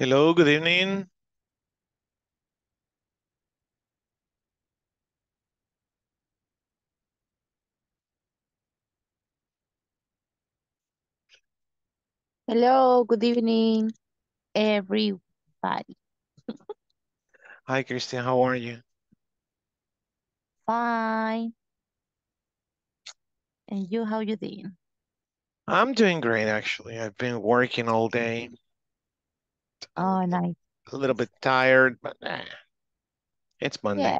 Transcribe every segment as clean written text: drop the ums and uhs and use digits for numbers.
Hello, good evening. Hello, good evening, everybody. Hi, Christian, how are you? Fine. And you, how you doing? I'm doing great, actually. I've been working all day. Oh, nice. A little bit tired, but it's Monday.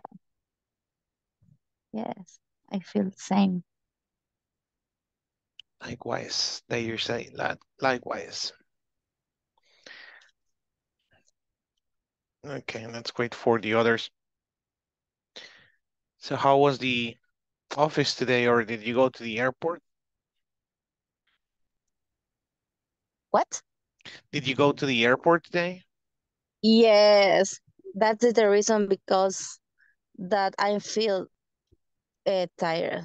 Yeah. Yes, I feel the same. Likewise, that you say that. Likewise. Okay, let's wait for the others. So how was the office today, or did you go to the airport? What? Did you go to the airport today? Yes, that is the reason because that I feel tired.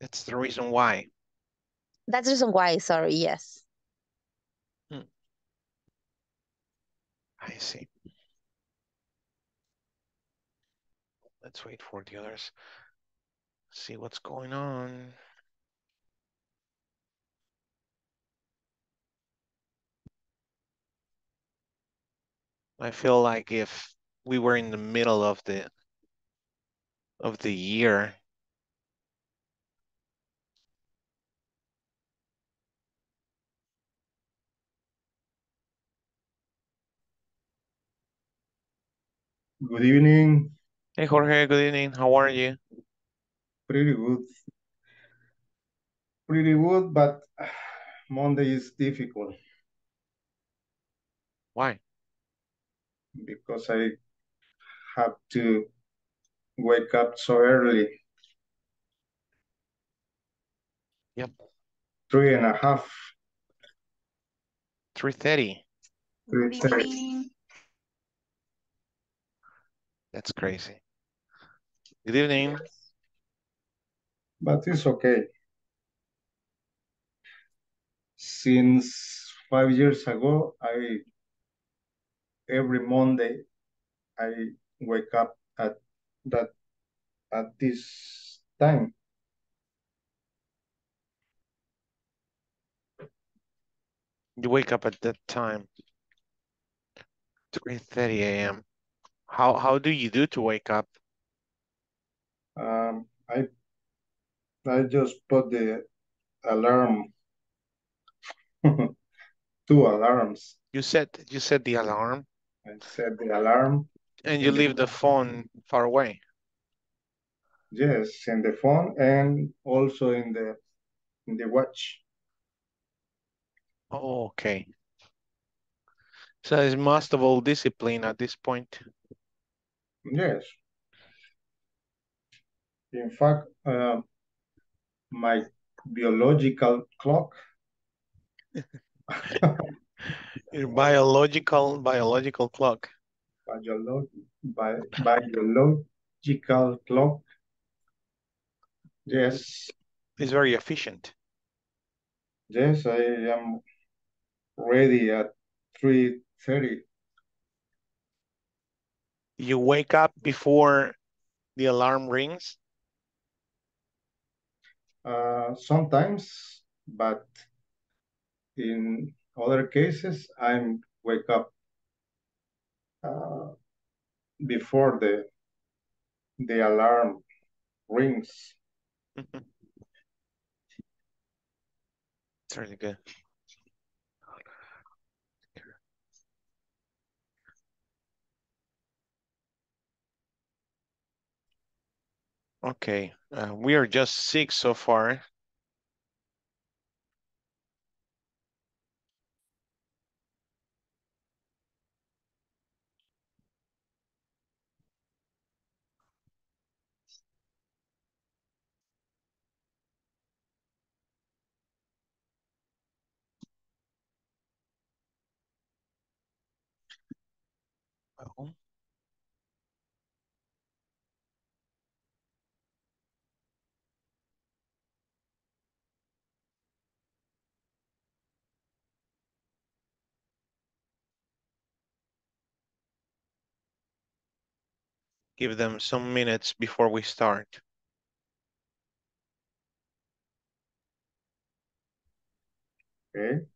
That's the reason why. That's the reason why, sorry, yes. I see. Let's wait for the others. See what's going on. I feel like if we were in the middle of the year. Good evening. Hey, Jorge, good evening. How are you? Pretty good. Pretty good, but Monday is difficult. Why? Because I have to wake up so early. Yep. 3:30. 3:30. 3:30. That's crazy. Good evening. But it's okay. Since 5 years ago, every Monday I wake up at this time. You wake up at that time, 3:30 a.m. How do you do to wake up? I just put the alarm. 2 alarms. You set the alarm. I set the alarm. And you leave the phone far away. Yes, in the phone and also in the watch. Oh, okay. So it's most of all discipline at this point. Yes. In fact, my biological clock. Your biological clock. Biological clock. Yes. It's very efficient. Yes, I am ready at 3:30. You wake up before the alarm rings? Sometimes, but in other cases, I wake up before the alarm rings. It's really good. Okay, we are just 6 so far. Oh. Give them some minutes before we start. Okay.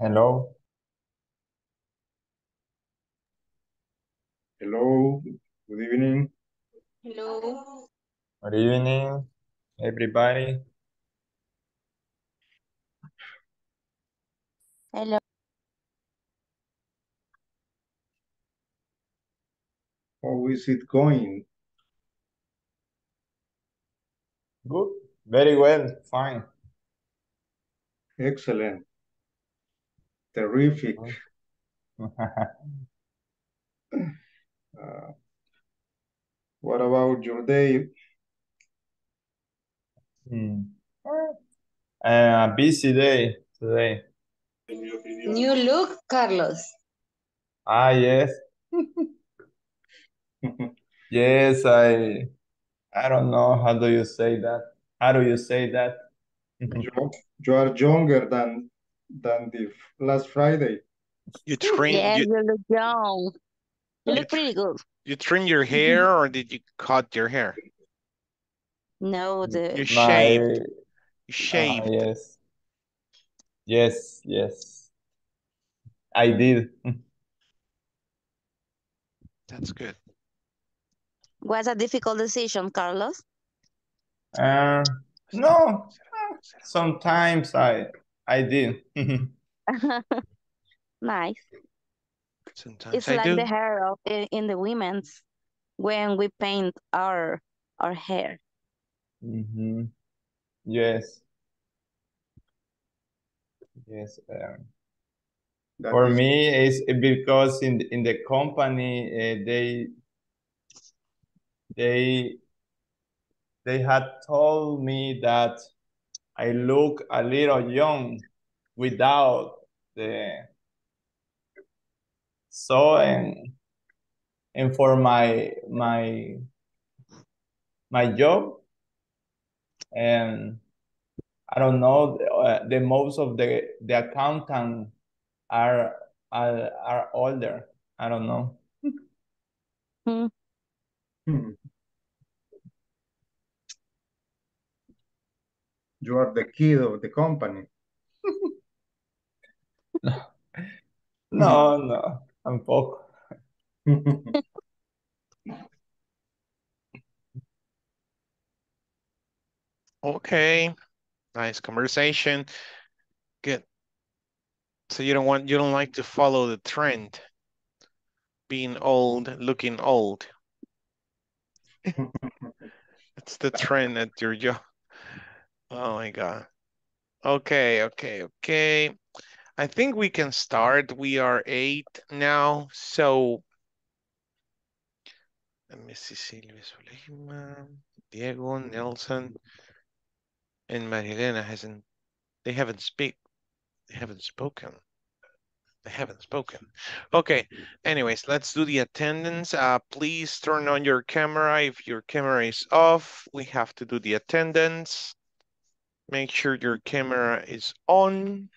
Hello. Hello, good evening. Hello. Good evening, everybody. Hello. How is it going? Good, very well, fine. Excellent. Terrific. What about your day? A busy day today. In your opinion. New look, Carlos. Ah, yes. Yes, I don't know. How do you say that? How do you say that? You are younger than the last Friday. You trim. Yeah, you look young. You look pretty good. You trim your hair, or did you cut your hair? No, you shaved. You shaved. Yes. Yes. Yes. I did. That's good. Was a difficult decision, Carlos? No. Sometimes I did. Nice. Sometimes it's like the hair of in the women's when we paint our hair. Mm-hmm. Yes. Yes. For me, it's because in the company they had told me that I look a little young without the so and for my job, and I don't know, the most of the accountant are older. I don't know. Hmm. You are the kid of the company. No, I'm poor. Okay, nice conversation. Good. So you don't like to follow the trend, being old, looking old. It's the trend at your job. Oh my God. Okay. I think we can start. We are 8 now. So let me see, Silvia Zuleima, Diego, Nelson, and Marilena hasn't, they haven't spoken. Okay, anyways, let's do the attendance. Please turn on your camera. If your camera is off, we have to do the attendance. Make sure your camera is on.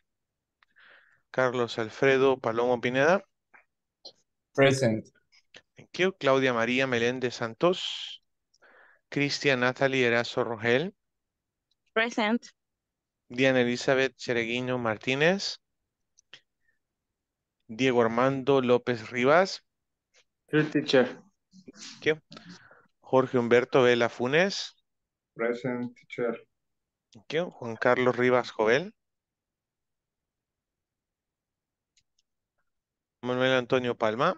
Carlos Alfredo Palomo Pineda. Present. Thank you. Claudia María Meléndez Santos. Cristian Natalie Erazo Rogel. Present. Diana Elizabeth Chereguino Martínez. Diego Armando López Rivas. Here, teacher. Thank you. Jorge Humberto Vela Funes. Present, teacher. Thank you. Juan Carlos Rivas Jovel. Manuel Antonio Palma.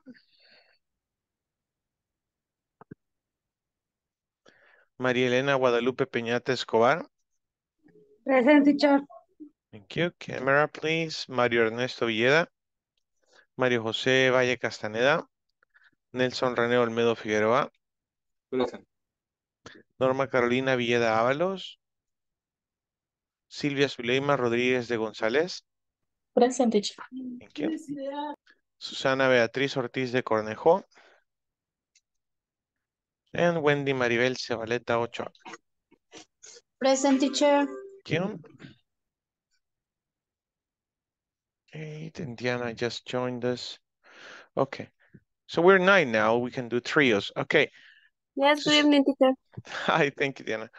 María Elena Guadalupe Peñate Escobar. Present, teacher. Thank you. Camera, please. Mario Ernesto Villeda. Mario José Valle Castaneda. Nelson René Olmedo Figueroa. Present. Norma Carolina Villeda Ábalos. Silvia Zuleima Rodríguez de González. Present. Thank you. Susana Beatriz Ortiz de Cornejo. And Wendy Maribel Zavaleta Ochoa. Present, teacher. Thank you. Okay, Indiana just joined us. Okay. So we're 9 now. We can do trios. Okay. Yes, good evening, teacher. Hi, thank you, Diana.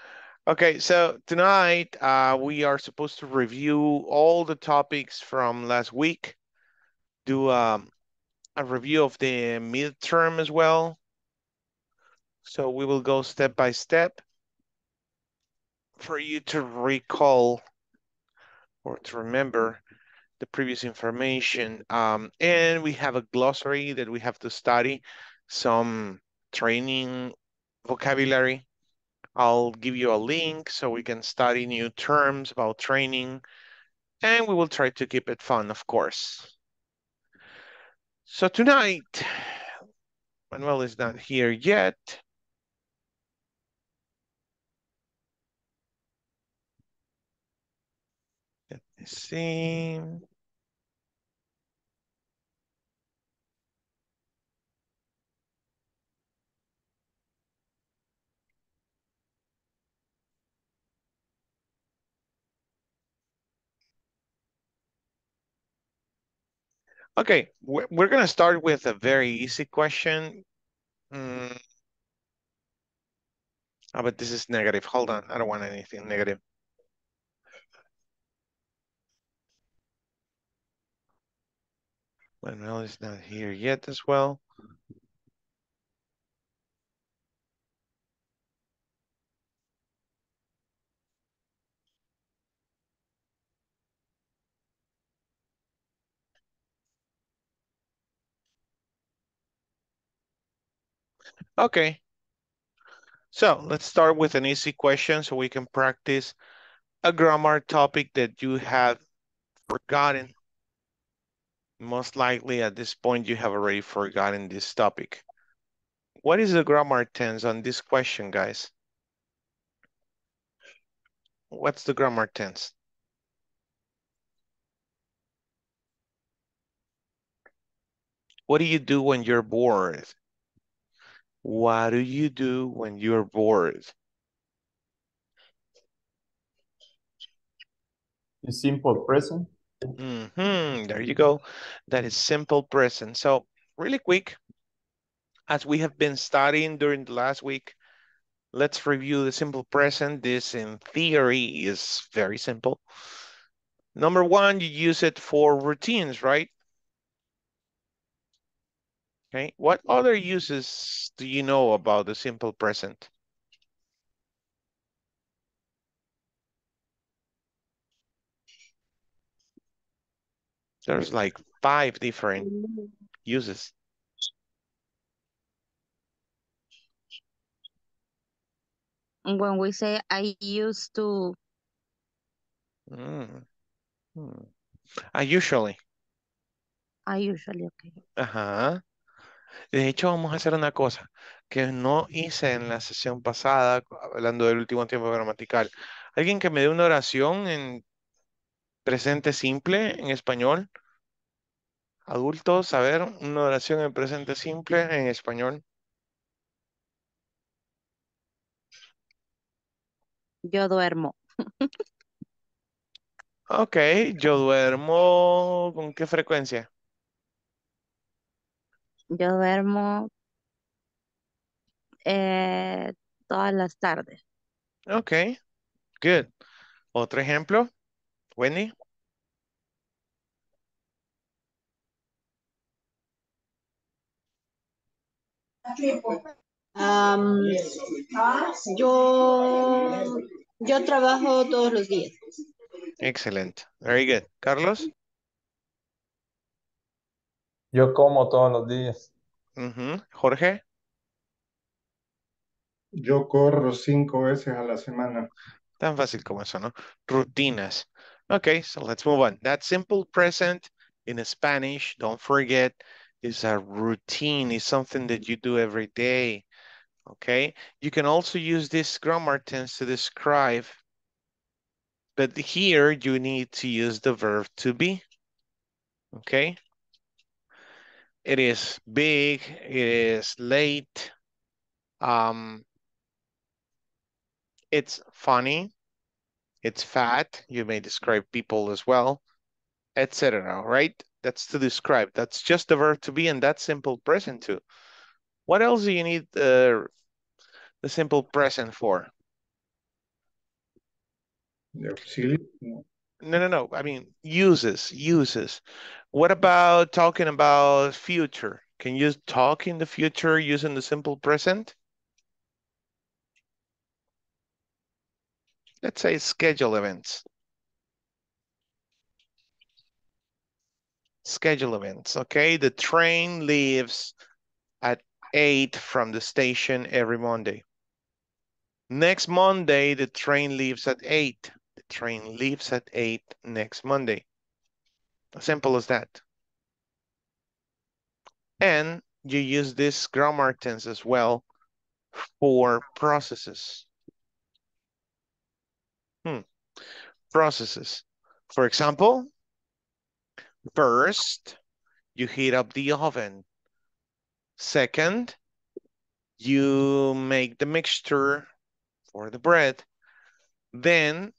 Okay, so tonight we are supposed to review all the topics from last week. Do a review of the midterm as well. So we will go step by step for you to recall or to remember the previous information. And we have a glossary that we have to study, some training vocabulary. I'll give you a link so we can study new terms about training, and we will try to keep it fun, of course. So tonight, Manuel is not here yet. Let me see. Okay, we're going to start with a very easy question. Oh, but this is negative. Hold on. I don't want anything negative. Manuel is not here yet as well. Okay, so let's start with an easy question so we can practice a grammar topic that you have forgotten. Most likely at this point, you have already forgotten this topic. What is the grammar tense on this question, guys? What's the grammar tense? What do you do when you're bored? What do you do when you're bored? The simple present. There you go. That is simple present. So really quick, as we have been studying during the last week, let's review the simple present. This in theory is very simple. Number one, you use it for routines, right? Okay. What other uses do you know about the simple present? There's like 5 different uses. When we say I used to. I usually, okay. De hecho, vamos a hacer una cosa que no hice en la sesión pasada, hablando del último tiempo gramatical. Alguien que me dé una oración en presente simple, en español. Adultos, a ver, una oración en presente simple, en español. Yo duermo. Ok, yo duermo, ¿con qué frecuencia? Yo duermo todas las tardes. Ok, good. Otro ejemplo, Wendy. Yo trabajo todos los días. Excelente, very good. Carlos. Yo como todos los días. Jorge. Yo corro 5 veces a la semana. Tan fácil como eso, ¿no? Rutinas. Okay, so let's move on. That's simple present in Spanish. Don't forget, is a routine, is something that you do every day, okay? You can also use this grammar tense to describe, but here you need to use the verb to be, okay? It is big, it is late, it's funny, it's fat, you may describe people as well, etc., right? That's to describe. That's just the verb to be and that's simple present too. What else do you need the simple present for? The auxiliary? No. I mean, uses. What about talking about future? Can you talk in the future using the simple present? Let's say schedule events. Schedule events, okay? The train leaves at 8 from the station every Monday. Next Monday, the train leaves at 8. The train leaves at 8 next Monday. As simple as that. And you use this grammar tense as well for processes. Processes. For example, first, you heat up the oven. Second, you make the mixture for the bread. Then,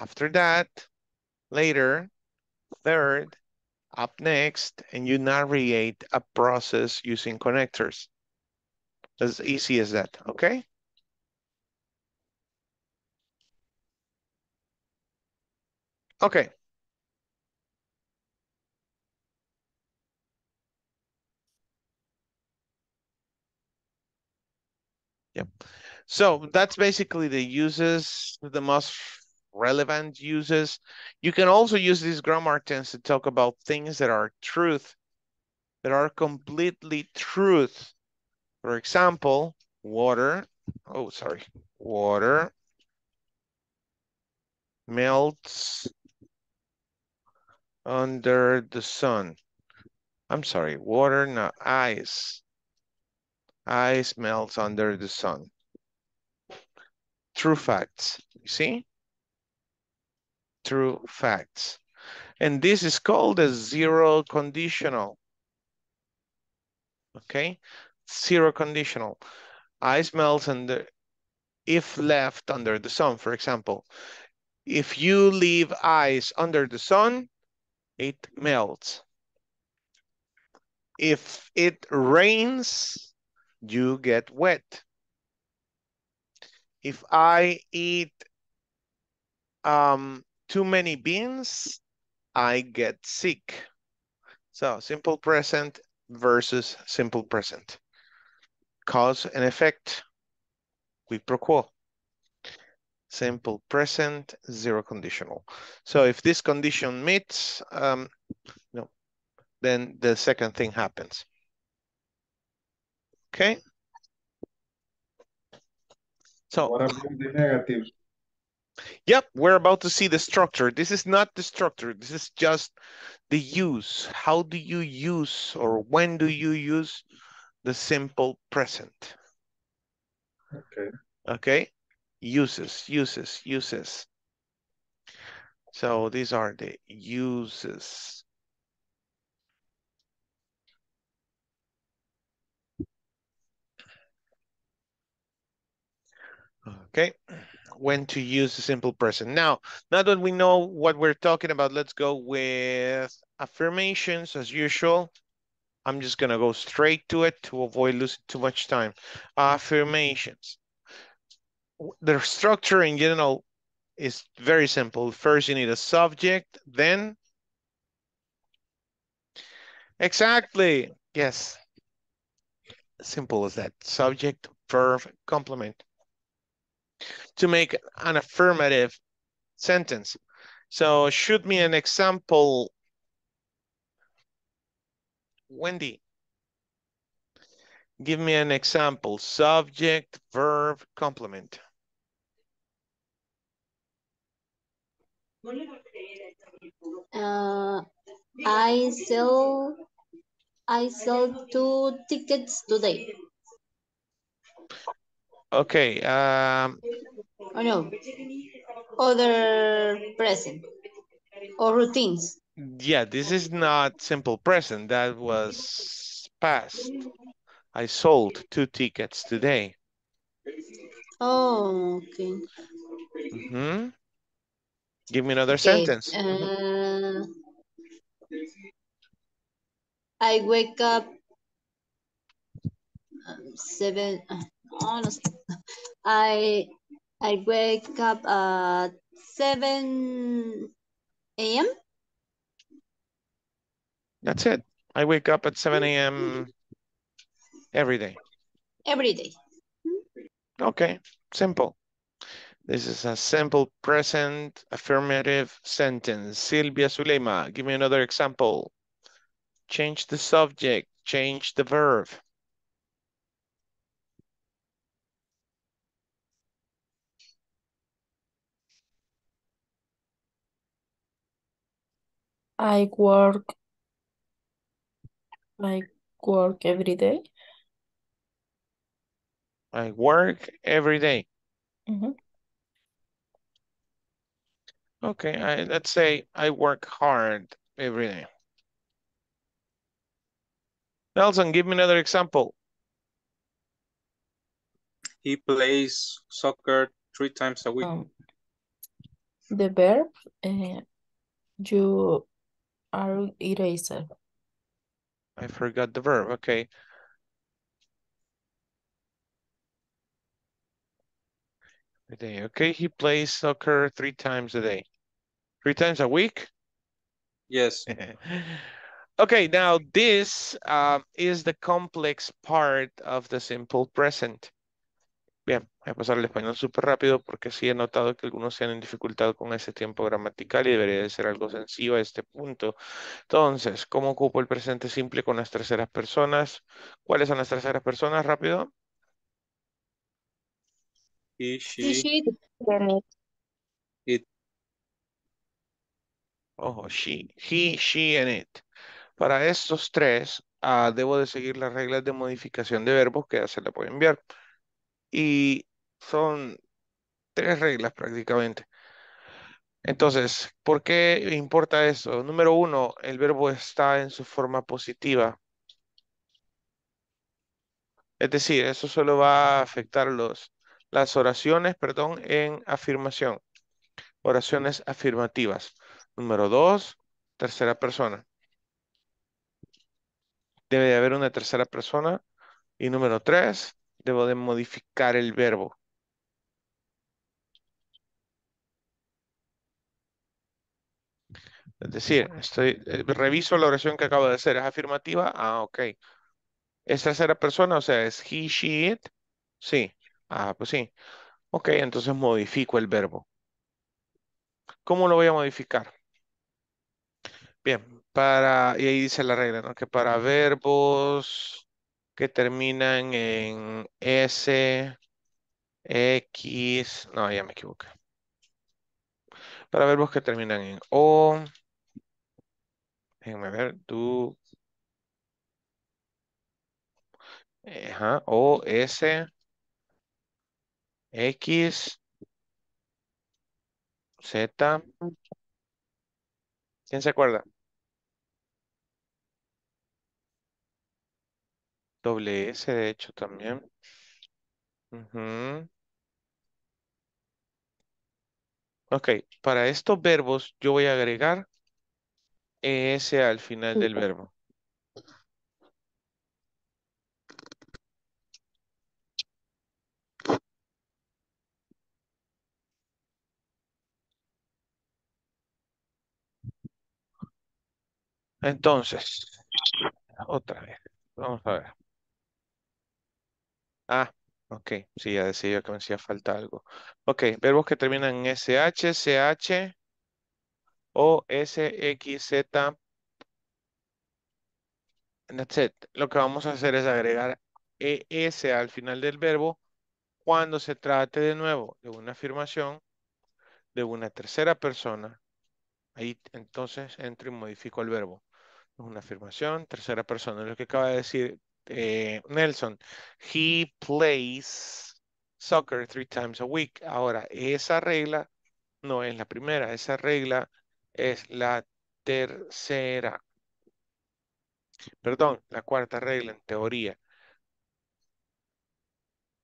after that, later, third, up next, and you narrate a process using connectors. As easy as that, okay? Okay. Yep. So that's basically the uses, the most relevant uses. You can also use these grammar tense to talk about things that are truth, that are completely truth. For example, water, water melts under the sun. I'm sorry, water, not ice. Ice melts under the sun. True facts, you see? True facts. And this is called a zero conditional. Okay? Zero conditional. Ice melts under, if left under the sun, for example. If you leave ice under the sun, it melts. If it rains, you get wet. If I eat too many beans, I get sick. So simple present versus simple present. Cause and effect, quid pro quo. Simple present, zero conditional. So if this condition meets, then the second thing happens. Okay. So what about the negatives? Yep, we're about to see the structure. This is not the structure. This is just the use. How do you use or when do you use the simple present? Okay. Okay. Uses. So these are the uses. Okay, when to use the simple present. Now that we know what we're talking about, let's go with affirmations as usual. I'm just gonna go straight to it to avoid losing too much time. Affirmations. The structure in general is very simple. First, you need a subject, then. Exactly, yes. Simple as that, subject, verb, complement. To make an affirmative sentence. So shoot me an example, Wendy. Give me an example, subject, verb, complement. I sell I sold 2 tickets today. Okay. Oh no. Other present or routines. Yeah, this is not simple present. That was past. I sold 2 tickets today. Oh, okay. Mm-hmm. Give me another sentence. I wake up 7. I wake up at 7 a.m. That's it. I wake up at 7 a.m. every day. Every day. Okay, simple. This is a simple present affirmative sentence. Silvia Zuleima, give me another example. Change the subject, change the verb. I work every day. I work every day. Mm-hmm. Okay, let's say I work hard every day. Nelson, give me another example. He plays soccer 3 times a week. The verb, you are eraser. I forgot the verb, okay. A day. Okay, he plays soccer 3 times a day. 3 times a week? Yes. Okay, now this is the complex part of the simple present. Bien, voy a pasar al español súper rápido porque sí he notado que algunos se han dificultado con ese tiempo gramatical y debería de ser algo sencillo a este punto. Entonces, ¿cómo ocupo el presente simple con las terceras personas? ¿Cuáles son las terceras personas? Rápido. He, she, it. Oh, she, he, she, and it. Para estos 3, debo de seguir las reglas de modificación de verbos que ya se les voy a enviar. Y son 3 reglas prácticamente. Entonces, ¿por qué importa eso? Número 1, el verbo está en su forma positiva. Es decir, eso solo va a afectar las oraciones, perdón, en afirmación. Oraciones afirmativas. Número 2, tercera persona. Debe de haber una tercera persona. Y número 3, debo de modificar el verbo. Es decir, reviso la oración que acabo de hacer. ¿Es afirmativa? Ah, ok. ¿Es tercera persona? O sea, ¿es he, she, it? Sí. Ah, pues sí. Ok, entonces modifico el verbo. ¿Cómo lo voy a modificar? Bien, y ahí dice la regla, ¿no? Que para verbos que terminan en S, X, no, ya me equivoqué. Para verbos que terminan en O, déjenme ver, tú, ajá, O, S, X, Z. ¿Quién se acuerda? Doble S, de hecho, también. Uh-huh. Ok, para estos verbos yo voy a agregar ES al final del verbo. Entonces, otra vez, vamos a ver. Ah, ok, sí, ya decía que me hacía falta algo. Ok, verbos que terminan en SH, CH, O, S, X, Z. And that's it. Lo que vamos a hacer es agregar ES al final del verbo cuando se trate de nuevo de una afirmación, de una tercera persona. Ahí entonces entro y modifico el verbo. Una afirmación, tercera persona. Lo que acaba de decir Nelson. He plays soccer 3 times a week. Ahora, esa regla no es la primera. Esa regla es la tercera. Perdón, la cuarta regla en teoría.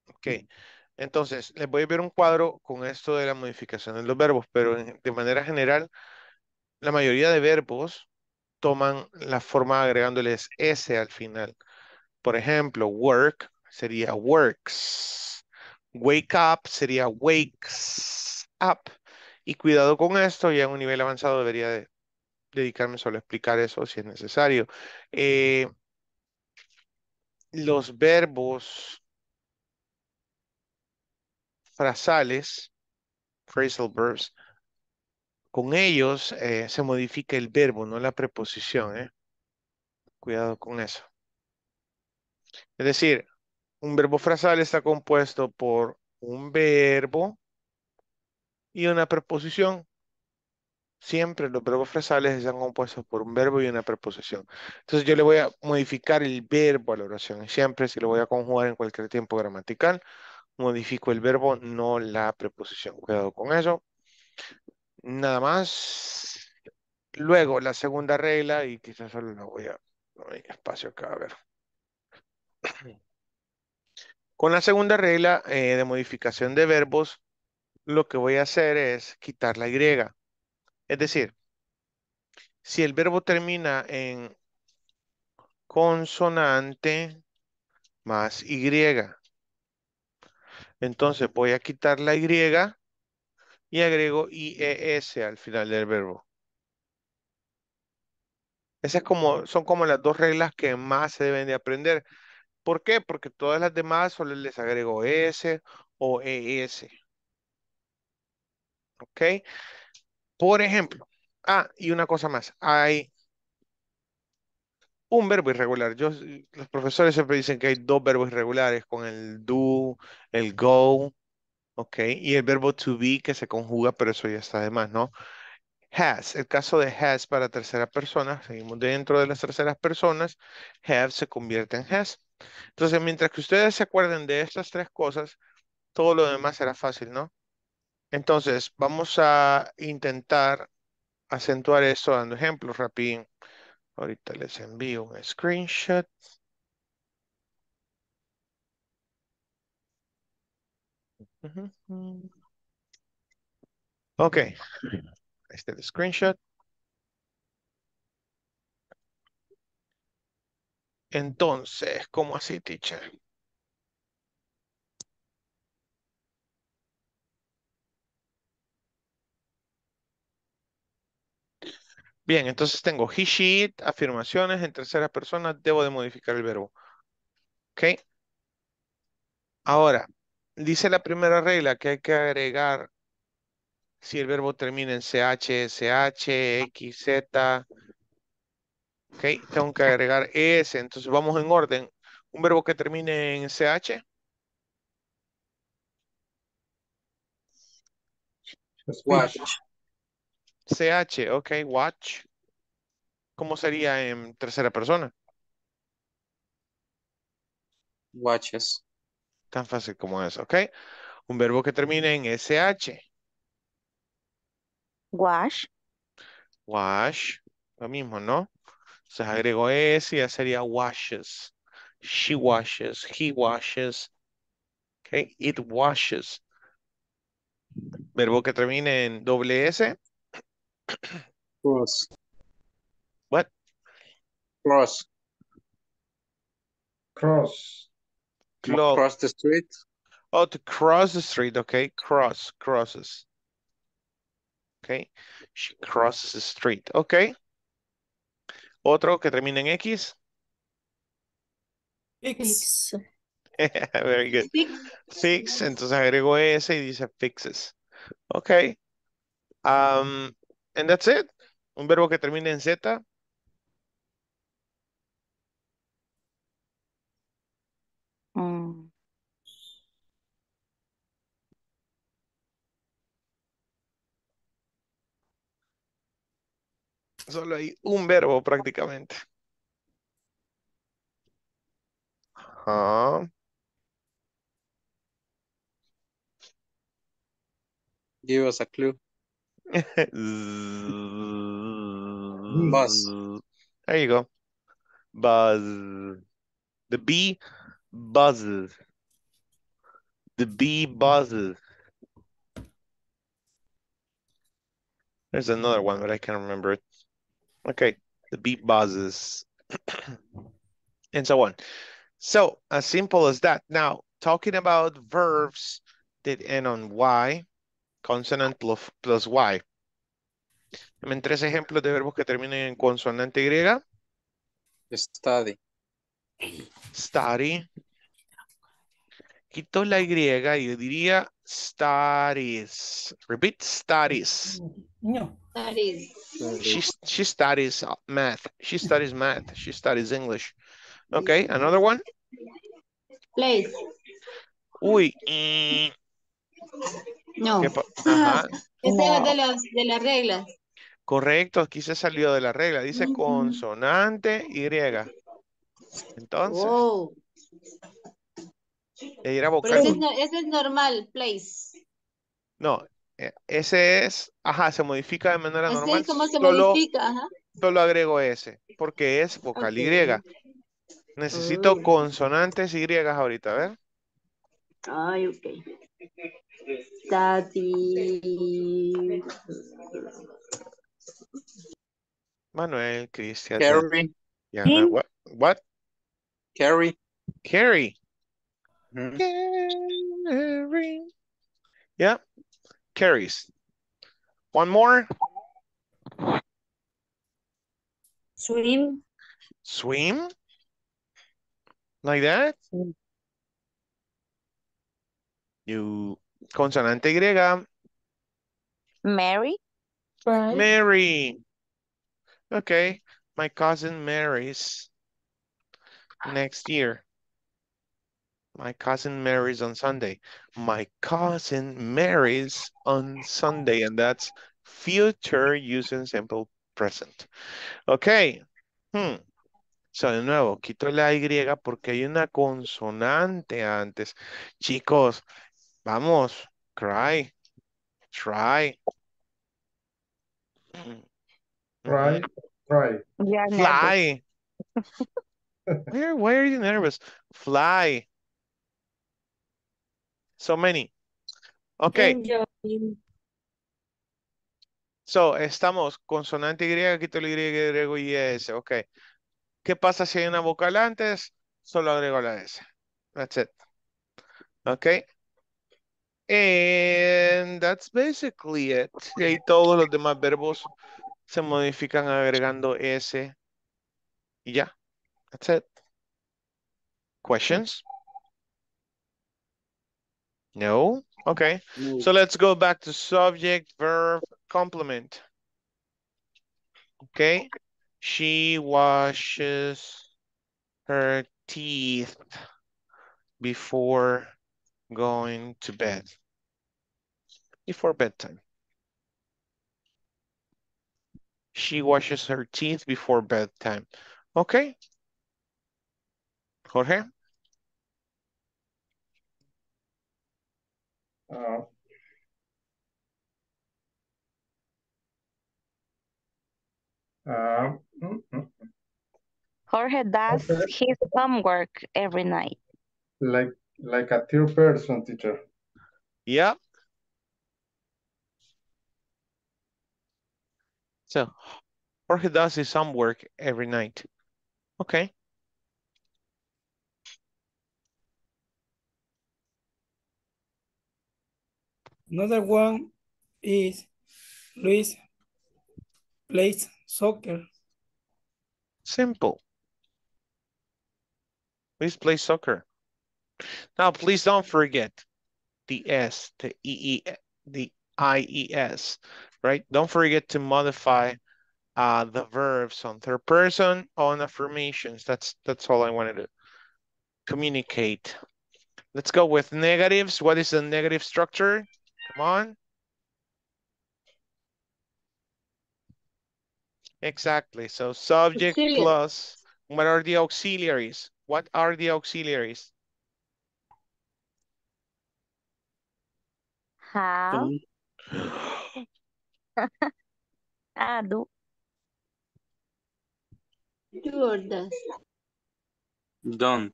Ok. Entonces, les voy a ver un cuadro con esto de la modificación de los verbos, pero de manera general, la mayoría de verbos toman la forma agregándoles S al final. Por ejemplo, work sería works. Wake up sería wakes up. Y cuidado con esto, ya en un nivel avanzado debería de dedicarme solo a explicar eso si es necesario. Los verbos frasales, phrasal verbs, con ellos se modifica el verbo, no la preposición. Cuidado con eso. Es decir, un verbo frasal está compuesto por un verbo y una preposición. Siempre los verbos frasales están compuestos por un verbo y una preposición. Entonces yo le voy a modificar el verbo a la oración. Siempre si lo voy a conjugar en cualquier tiempo gramatical, modifico el verbo, no la preposición. Cuidado con eso. Nada más. Luego la segunda regla, y quizás solo la voy a... No hay espacio acá, a ver. Con la segunda regla de modificación de verbos, lo que voy a hacer es quitar la Y. Es decir, si el verbo termina en consonante más Y, entonces voy a quitar la Y y agrego IES al final del verbo. Esas son como las dos reglas que más se deben de aprender. ¿Por qué? Porque todas las demás solo les agrego S o ES. ¿Ok? Por ejemplo, y una cosa más, hay un verbo irregular. Los profesores siempre dicen que hay dos verbos irregulares con el do, el go, ok, y el verbo to be que se conjuga, pero eso ya está de más, ¿no? Has, el caso de has para tercera persona, seguimos dentro de las terceras personas, have se convierte en has. Entonces, mientras que ustedes se acuerden de estas tres cosas, todo lo demás será fácil, ¿no? Entonces, vamos a intentar acentuar esto dando ejemplos rapidín. Ahorita les envío un screenshot. Ok. Este es el screenshot. Entonces, ¿cómo así, teacher? Bien, entonces tengo he, she, it, afirmaciones en tercera persona, debo de modificar el verbo. Ok. Ahora, dice la primera regla que hay que agregar si el verbo termina en ch, sh, x, z. Ok, tengo que agregar s, entonces vamos en orden. Un verbo que termine en ch. Watch. Ch, ok, watch. ¿Cómo sería en tercera persona? Watches. Tan fácil como eso, ok. Un verbo que termine en sh. Wash. Wash, lo mismo, ¿no? Entonces agrego s y ya sería washes. She washes, he washes, ok, it washes. Verbo que termine en doble s. Cross. What? Cross. Cross. Cross the street. Oh, to cross the street. Okay. Cross. Crosses. Okay. She crosses the street. Okay. Otro que termina en X. X. Very good. Fix. Fix. Entonces agrego S y dice fixes. Okay. And that's it. Un verbo que termine en Z. Solo hay un verbo prácticamente. Ajá. Give us a clue. Buzz. There you go. Buzz. The bee buzzes. The bee buzzes. There's another one, but I can't remember it. Okay, the bee buzzes. And so on. So, as simple as that. Now, talking about verbs that end on Y, consonant plus Y. Dame tres ejemplos de verbos que terminen en consonante Y. Study. Study. Quito la Y, yo diría studies. Repeat, studies. No. Studies. She studies math. She studies math. She studies English. Okay, another one. Place. Uy. No. Ajá. Este es de las reglas. Correcto, aquí se salió de la regla. Dice consonante Y. Entonces. Wow. Era vocal. Ese es normal, place. No, ese es, ajá, se modifica de manera así normal. Como se modifica, ajá. Solo agrego ese, porque es vocal okay. Y. Necesito consonantes Y ahorita, a ver. Ay, ok. Daddy. Manuel, Cristian. Carrie. Diana, what? Carrie. Carrie. Carry. Yeah, carries. One more. Swim. Swim? Like that? Swim. You consonante Y. Mary. Right. Mary. Okay, my cousin marries next year. My cousin marries on Sunday. My cousin marries on Sunday. And that's future using simple present. Okay. So, de nuevo, quito la Y porque hay una consonante antes. Chicos, vamos. Cry. Try. Cry. Cry. Yeah, fly. Why are you nervous? Fly. So many. Okay. So, estamos consonante Y, quito el Y, agrego Y, S. Okay. ¿Qué pasa si hay una vocal antes? Solo agrego la S. That's it. Okay. And that's basically it. Y todos los demás verbos se modifican agregando S. Y ya. That's it. Questions? No? Okay. No. So let's go back to subject, verb, complement. Okay. She washes her teeth before going to bed. Before bedtime. She washes her teeth before bedtime. Okay. Jorge? Jorge does his homework every night. Like a third person, teacher. Yeah. So, Jorge does his homework every night. Okay. Another one is Luis plays soccer. Simple. Luis plays soccer. Now, please don't forget the S, the E, the IES, right? Don't forget to modify the verbs on third person, on affirmations. That's all I wanted to communicate. Let's go with negatives. What is the negative structure? Come on. Exactly. So subject auxiliary. Plus, what are the auxiliaries? What are the auxiliaries? How? Do. Do or does? Don't.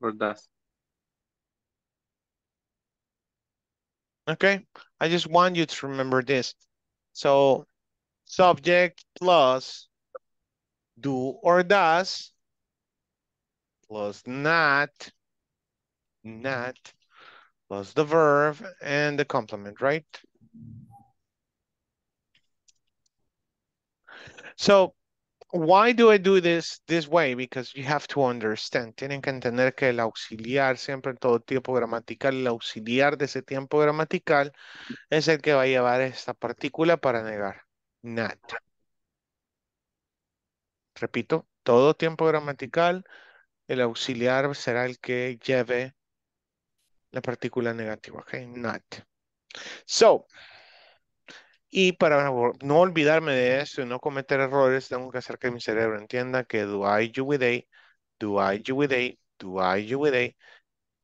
Or does. Okay, I just want you to remember this. So, subject plus do or does plus not plus the verb and the complement, right? So, why do I do this way? Because you have to understand. Tienen que entender que el auxiliar siempre en todo tiempo gramatical, el auxiliar de ese tiempo gramatical es el que va a llevar esta partícula para negar. Not. Repito, todo tiempo gramatical, el auxiliar será el que lleve la partícula negativa. Okay, not. So, y para no olvidarme de eso y no cometer errores, tengo que hacer que mi cerebro entienda que do I, you with they, do I, you with they, do I, you with they,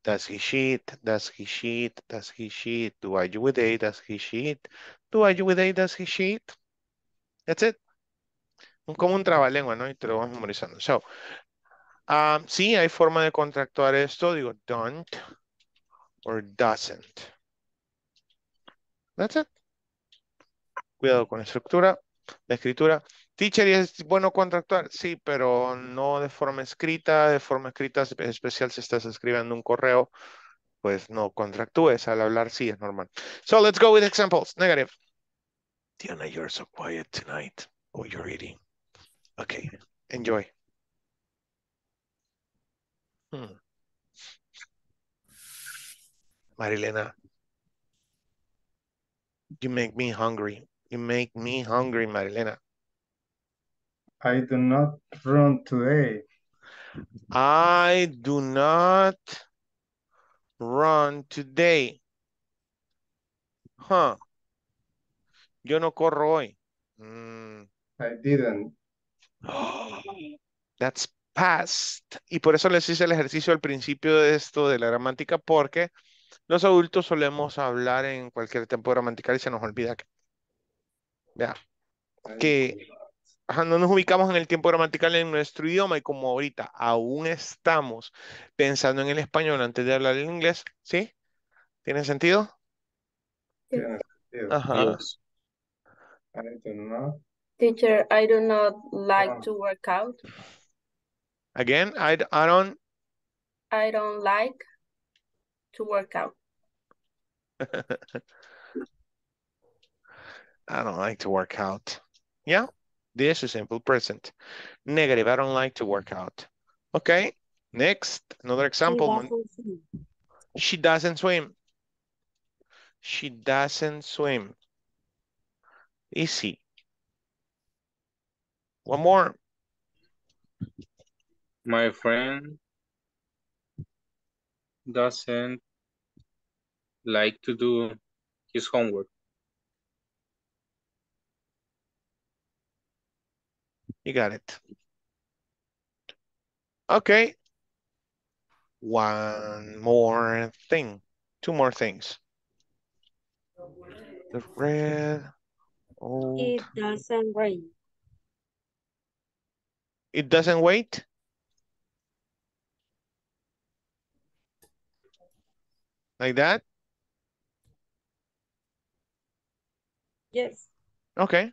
does he, she, does he, she, does he, she, do I, you with they, does he, she, do I, you with they, does he, she. That's it. Como un trabalengua, ¿no? Y te lo vas memorizando. So, sí, hay forma de contractuar esto. Digo, don't or doesn't. That's it. Cuidado con la estructura, la escritura. Teacher, ¿es bueno contractuar? Sí, pero no de forma escrita. De forma escrita, en especial si estás escribiendo un correo, pues no contractúes. Al hablar sí es normal. So let's go with examples. Negative. Diana, you're so quiet tonight. Oh, you're eating. Okay, enjoy. Marilena, you make me hungry. You make me hungry, Marilena. I do not run today. I do not run today. Huh. Yo no corro hoy. I didn't. Oh, that's past. Y por eso les hice el ejercicio al principio de esto de la gramática, porque los adultos solemos hablar en cualquier tiempo gramatical y se nos olvida que ya, que ajá, no nos ubicamos en el tiempo gramatical en nuestro idioma y como ahorita aún estamos pensando en el español antes de hablar el inglés, ¿sí? ¿Tiene sentido? Sí. Ajá. I don't know. Teacher, I do not like to work out. Again, I don't like to work out. I don't like to work out. Yeah, this is simple present. Negative, I don't like to work out. Okay, next, another example. She doesn't swim. She doesn't swim. Easy. One more. My friend doesn't like to do his homework. You got it. Okay. One more thing. Two more things. The red, old. It doesn't rain. It doesn't wait? Like that? Yes. Okay.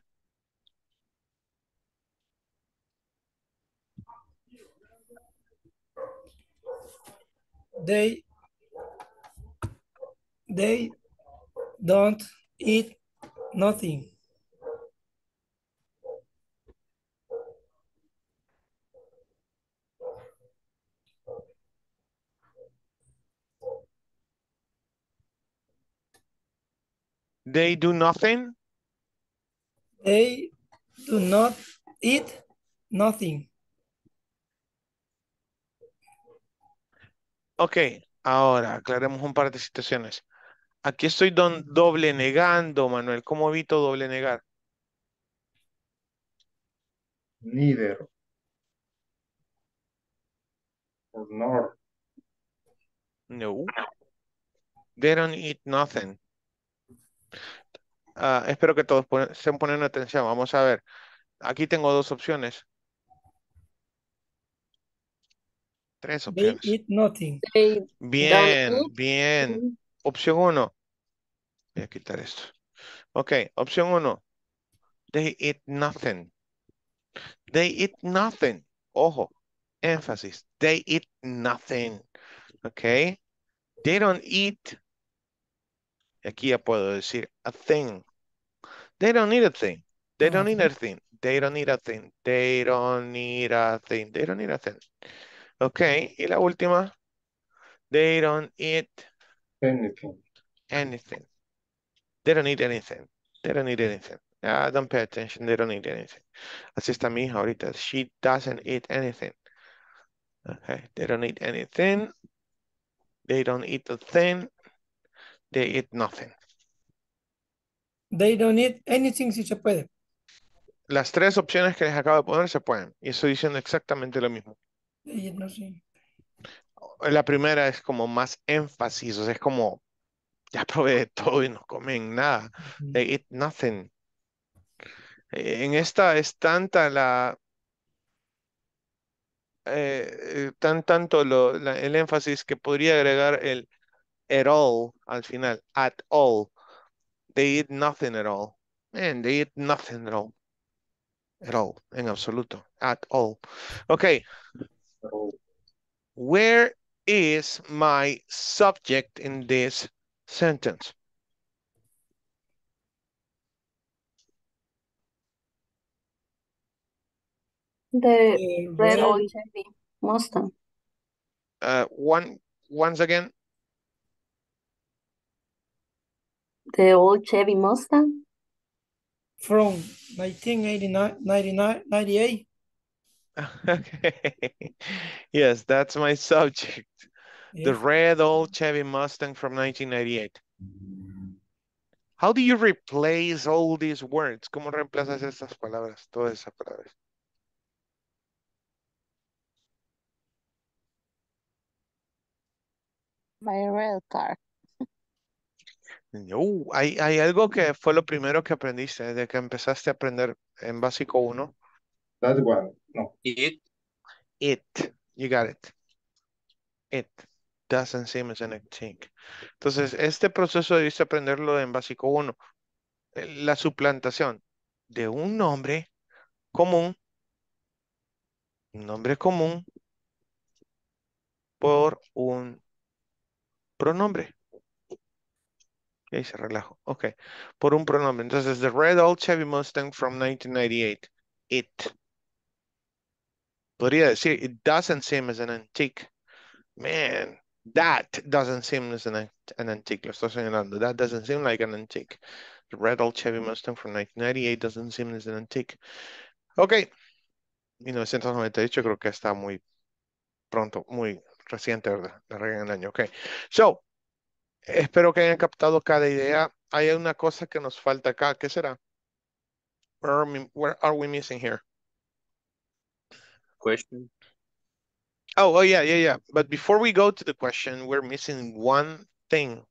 They don't eat nothing. They do nothing? They do not eat nothing. Ok, ahora aclaremos un par de situaciones. Aquí estoy doble negando, Manuel. ¿Cómo evito doble negar? Neither. Nor. No. They don't eat nothing. Espero que todos se ponen atención. Vamos a ver. Aquí tengo dos opciones. Tres opciones. They eat nothing. Bien. Opción 1. Voy a quitar esto. Ok, opción 1. They eat nothing. They eat nothing. Ojo, énfasis. They eat nothing. Ok. They don't eat. Aquí ya puedo decir a thing. They don't eat a thing. They don't eat a thing. They don't eat a thing. They don't eat a thing. They don't eat a thing. Ok, y la última. They don't eat anything. Anything. They don't need anything. They don't need anything. Don't pay attention. They don't need anything. Así está mi hija ahorita. She doesn't eat anything. Okay. They don't eat anything. They don't eat a thing. They eat nothing. They don't eat anything si se puede. Las tres opciones que les acabo de poner se pueden. Y estoy diciendo exactamente lo mismo. They eat nothing. La primera es como más énfasis, o sea, es como ya probé de todo y no comen nada. They eat nothing. En esta es tanta la el énfasis que podría agregar el at all al final. At all. They eat nothing at all. Man, they eat nothing at all. At all, en absoluto. At all. Ok. Where is my subject in this sentence? The red or Chevy Mustang. Once again. The old Chevy Mustang. From 1998. Okay. Yes, that's my subject. Yeah. The red old Chevy Mustang from 1998. How do you replace all these words? ¿Cómo reemplazas estas palabras? Todas esas palabras. My red car. No, hay algo que fue lo primero que aprendiste desde que empezaste a aprender en básico 1. That one, no. It. You got it. It doesn't seem as an acting. Entonces, este proceso debiste aprenderlo en básico 1. La suplantación de un nombre común, por un pronombre. Y se relajo. Ok. Por un pronombre. Entonces, the red old Chevy Mustang from 1998. It. Podría decir, it doesn't seem as an antique. Man, that doesn't seem as an antique. Lo estoy señalando. That doesn't seem like an antique. The red old Chevy Mustang from 1998 doesn't seem as an antique. Ok. 1998 creo que está muy pronto, muy reciente, ¿verdad? La regla del año. Ok. So, espero que hayan captado cada idea. Hay una cosa que nos falta acá. ¿Qué será? Where are we missing here? Question. Oh, yeah. But before we go to the question, we're missing one thing.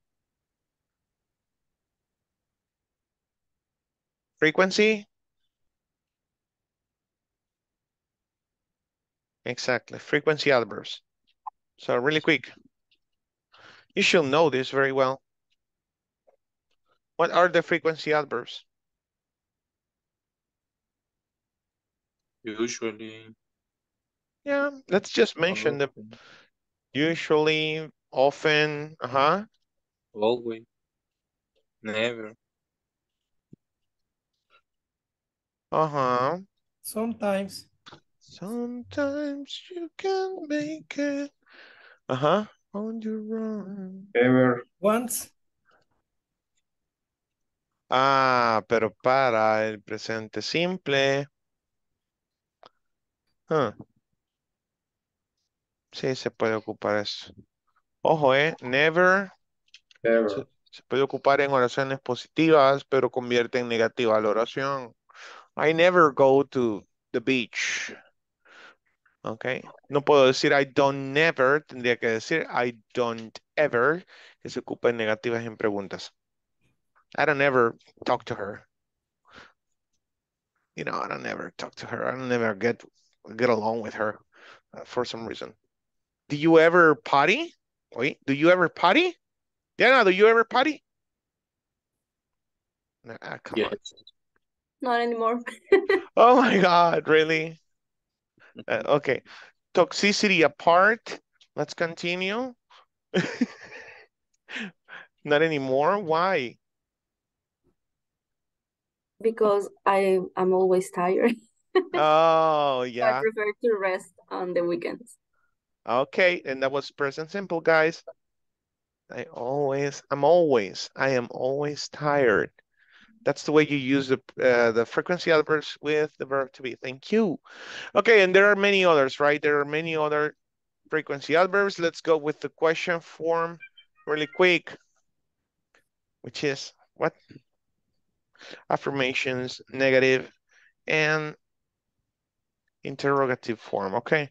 Frequency? Exactly. Frequency adverbs. So really quick. You should know this very well. What are the frequency adverbs? Usually. Yeah, let's just mention the usually, often, always, never. Sometimes. Sometimes you can make it. On your own. Ever. Once. Pero para el presente simple. Sí, se puede ocupar eso. Ojo, never. Ever. Se puede ocupar en oraciones positivas, pero convierte en negativa la oración. I never go to the beach. Okay. No puedo decir I don't never. Tendría que decir I don't ever, que se ocupa en negativas en preguntas. I don't ever talk to her. You know, I don't ever talk to her. I don't ever get along with her for some reason. Do you ever potty? Wait, do you ever potty? Diana, do you ever potty? Nah, come on. Not anymore. Oh my God, really? Okay, toxicity apart. Let's continue. Not anymore. Why? Because I'm always tired. Oh, yeah. I prefer to rest on the weekends. Okay, and that was present simple, guys. I am always tired. That's the way you use the frequency adverbs with the verb to be. Thank you. Okay, and there are many others, right? There are many other frequency adverbs. Let's go with the question form really quick, which is what? Affirmations, negative, and interrogative form, okay?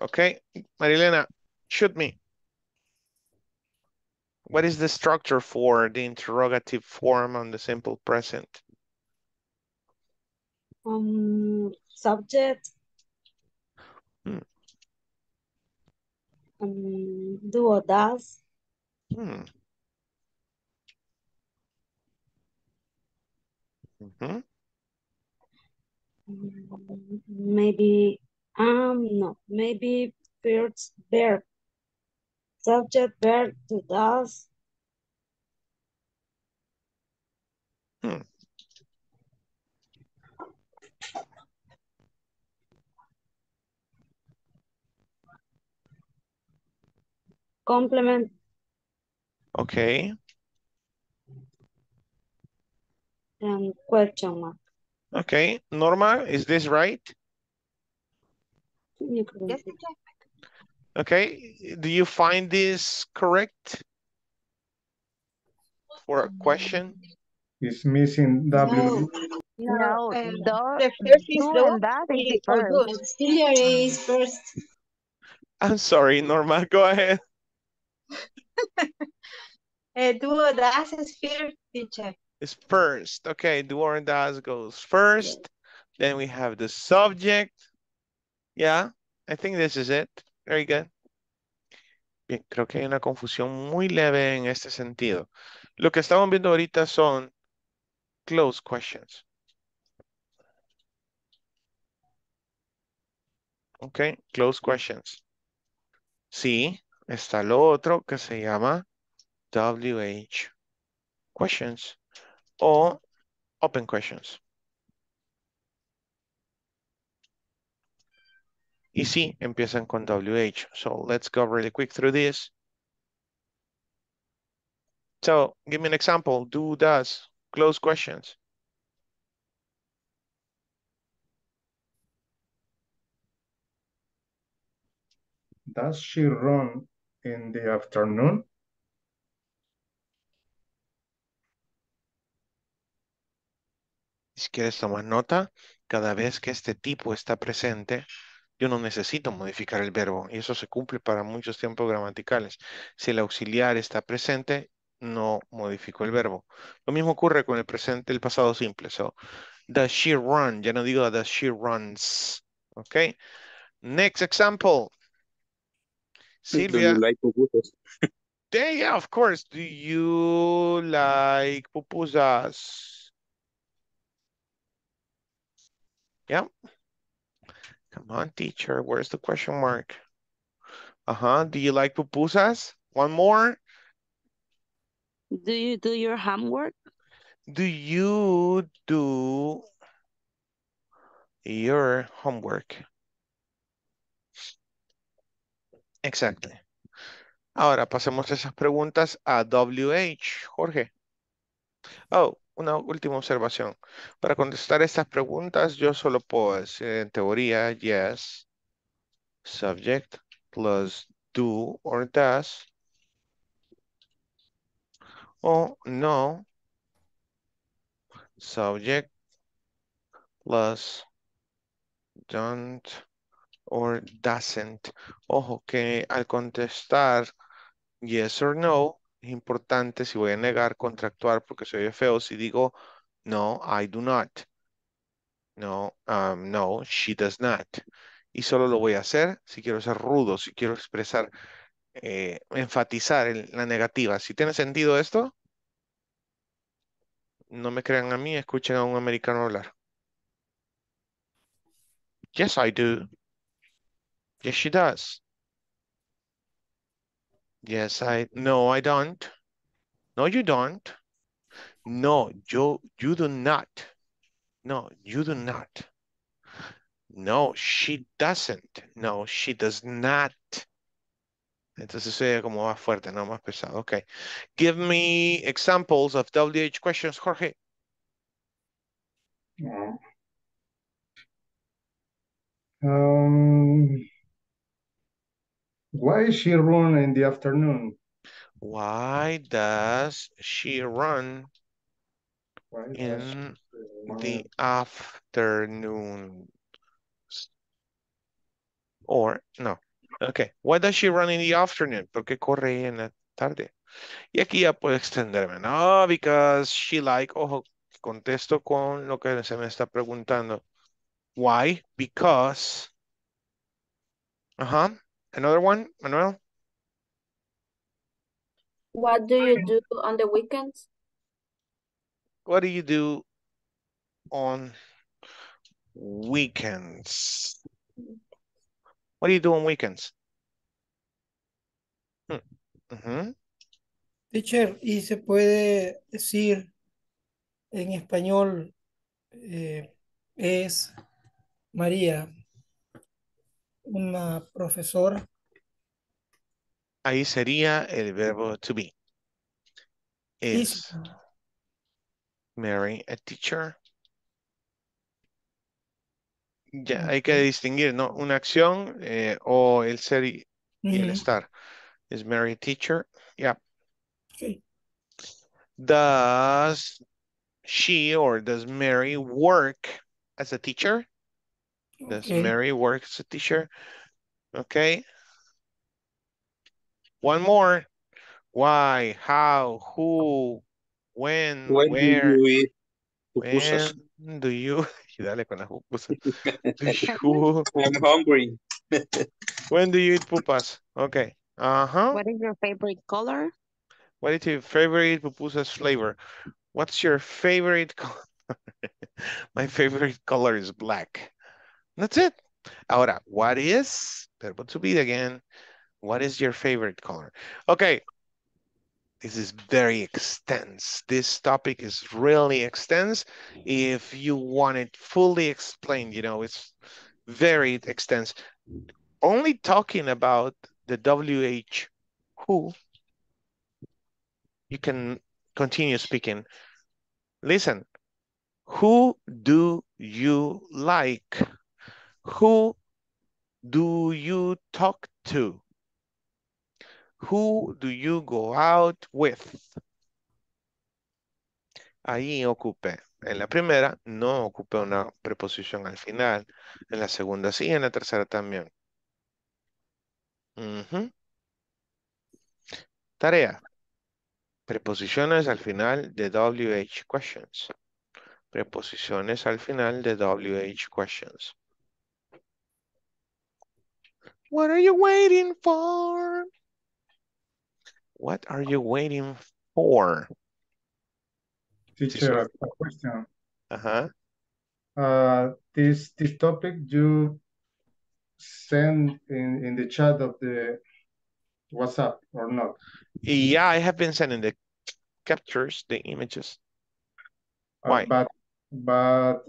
Okay, Marilena, shoot me. What is the structure for the interrogative form on the simple present? Subject. Do or does. Maybe. No, maybe verbs, verb, subject, verb, to does. Complement. Okay. And question mark. Okay, Norma, is this right? Okay, do you find this correct for a question? It's missing W. No, the first is no, that is first. Auxiliary is first. I'm sorry, Norma, go ahead. Do that is first, teacher. It's first, okay, do or does goes first, then we have the subject. Yeah, I think this is it. Very good. Bien, creo que hay una confusión muy leve en este sentido. Lo que estamos viendo ahorita son closed questions. Ok, closed questions. Sí, está lo otro que se llama WH questions o open questions. Y sí, empiezan con WH. So let's go really quick through this. So give me an example. Do, does, close questions. Does she run in the afternoon? Si quieres tomar nota, cada vez que este tipo está presente, yo no necesito modificar el verbo y eso se cumple para muchos tiempos gramaticales. Si el auxiliar está presente, no modifico el verbo. Lo mismo ocurre con el presente, el pasado simple. So, does she run? Ya no digo does she runs. Okay. Next example. Silvia. Do you like pupusas? Yeah, of course. Do you like pupusas? Yeah. Come on, teacher. Where's the question mark? Do you like pupusas? One more. Do you do your homework? Do you do your homework? Exactly. Ahora pasemos esas preguntas a WH. Jorge. Oh. Una última observación. Para contestar estas preguntas, yo solo puedo decir en teoría, yes, subject plus do or does, or no, subject plus don't or doesn't. Ojo que al contestar yes or no, es importante si voy a negar, contractuar, porque soy feo. Si digo, no, I do not. No, no, she does not. Y solo lo voy a hacer si quiero ser rudo, si quiero expresar, enfatizar en la negativa. ¿Sí tiene sentido esto? No me crean a mí, escuchen a un americano hablar. Yes, I do. Yes, she does. Yes, no, I don't. No, you don't. No, you do not. No, you do not. No, she doesn't. No, she does not. Entonces sería como más fuerte, no más pesado. Okay. Give me examples of WH questions, Jorge. Why does she run in the afternoon? Why does she run in the afternoon? Or, no. Okay. Why does she run in the afternoon? Porque corre en la tarde. Y aquí ya puedo extenderme. No, because she like, ojo, contesto con lo que se me está preguntando. Why? Because. Another one, Manuel. What do you do on the weekends? What do you do on weekends? What do you do on weekends? Teacher, y se puede decir en español, es María, una profesora. Ahí sería el verbo to be. Is Mary a teacher? Ya, hay que distinguir, ¿no? Una acción, o el ser y el estar. Is Mary a teacher? Yeah. Okay. Does she or does Mary work as a teacher? Does Mary work as a teacher? Okay. One more. Why, how, who, when, where, when do you... Dale con las pupusas. I'm hungry. When do you eat pupas? Okay. What is your favorite color? What is your favorite pupusas flavor? What's your favorite color? My favorite color is black. That's it. Ahora, what is, verbo to be again, what is your favorite color? Okay. This is very extensive. This topic is really extensive. If you want it fully explained, you know, it's very extensive. Only talking about the WH who, you can continue speaking. Listen, who do you like? Who do you talk to? Who do you go out with? Ahí ocupé. En la primera no ocupé una preposición al final. En la segunda sí, en la tercera también. Tarea. Preposiciones al final de WH questions. Preposiciones al final de WH questions. What are you waiting for? What are you waiting for? Teacher, a question. This topic you send in the chat of the WhatsApp or not? Yeah, I have been sending the captures, the images. Why? But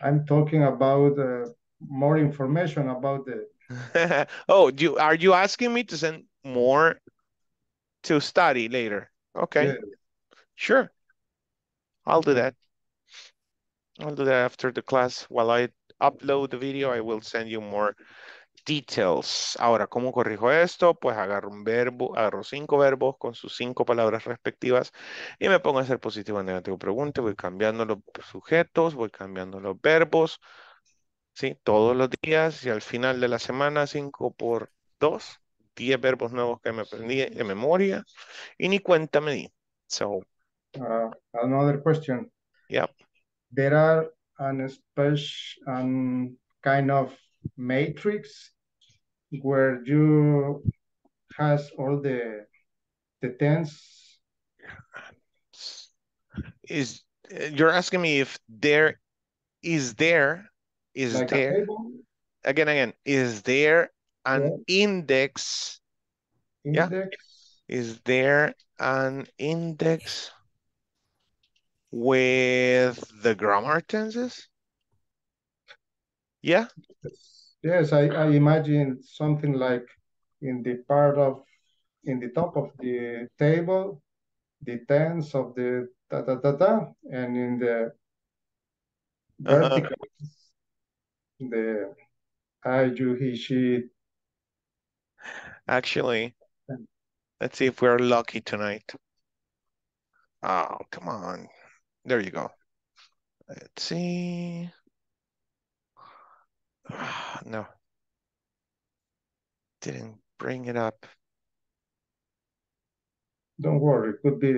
I'm talking about more information about the. Oh, are you asking me to send more to study later? Okay, yeah. Sure. I'll do that. I'll do that after the class. While I upload the video, I will send you more details. Ahora, ¿cómo corrijo esto? Pues agarro un verbo, agarro 5 verbos con sus 5 palabras respectivas y me pongo a hacer positivo y negativo pregunta. Voy cambiando los sujetos, voy cambiando los verbos, ¿sí? Todos los días y al final de la semana 5 por 2, 10 verbos nuevos que me aprendí de memoria y ni cuenta me di. So, another question. Yeah. There are an special kind of matrix where you has all the tense. Is you're asking me if there is like there again is there an index? Yeah, is there an index with the grammar tenses? Yeah. Yes, I imagine something like in the top of the table, the tense of the ta ta ta ta, and in the vertical, the I, you, he, she. Actually, let's see if we're lucky tonight. Oh, come on. There you go. Let's see. No, didn't bring it up. Don't worry, it could be.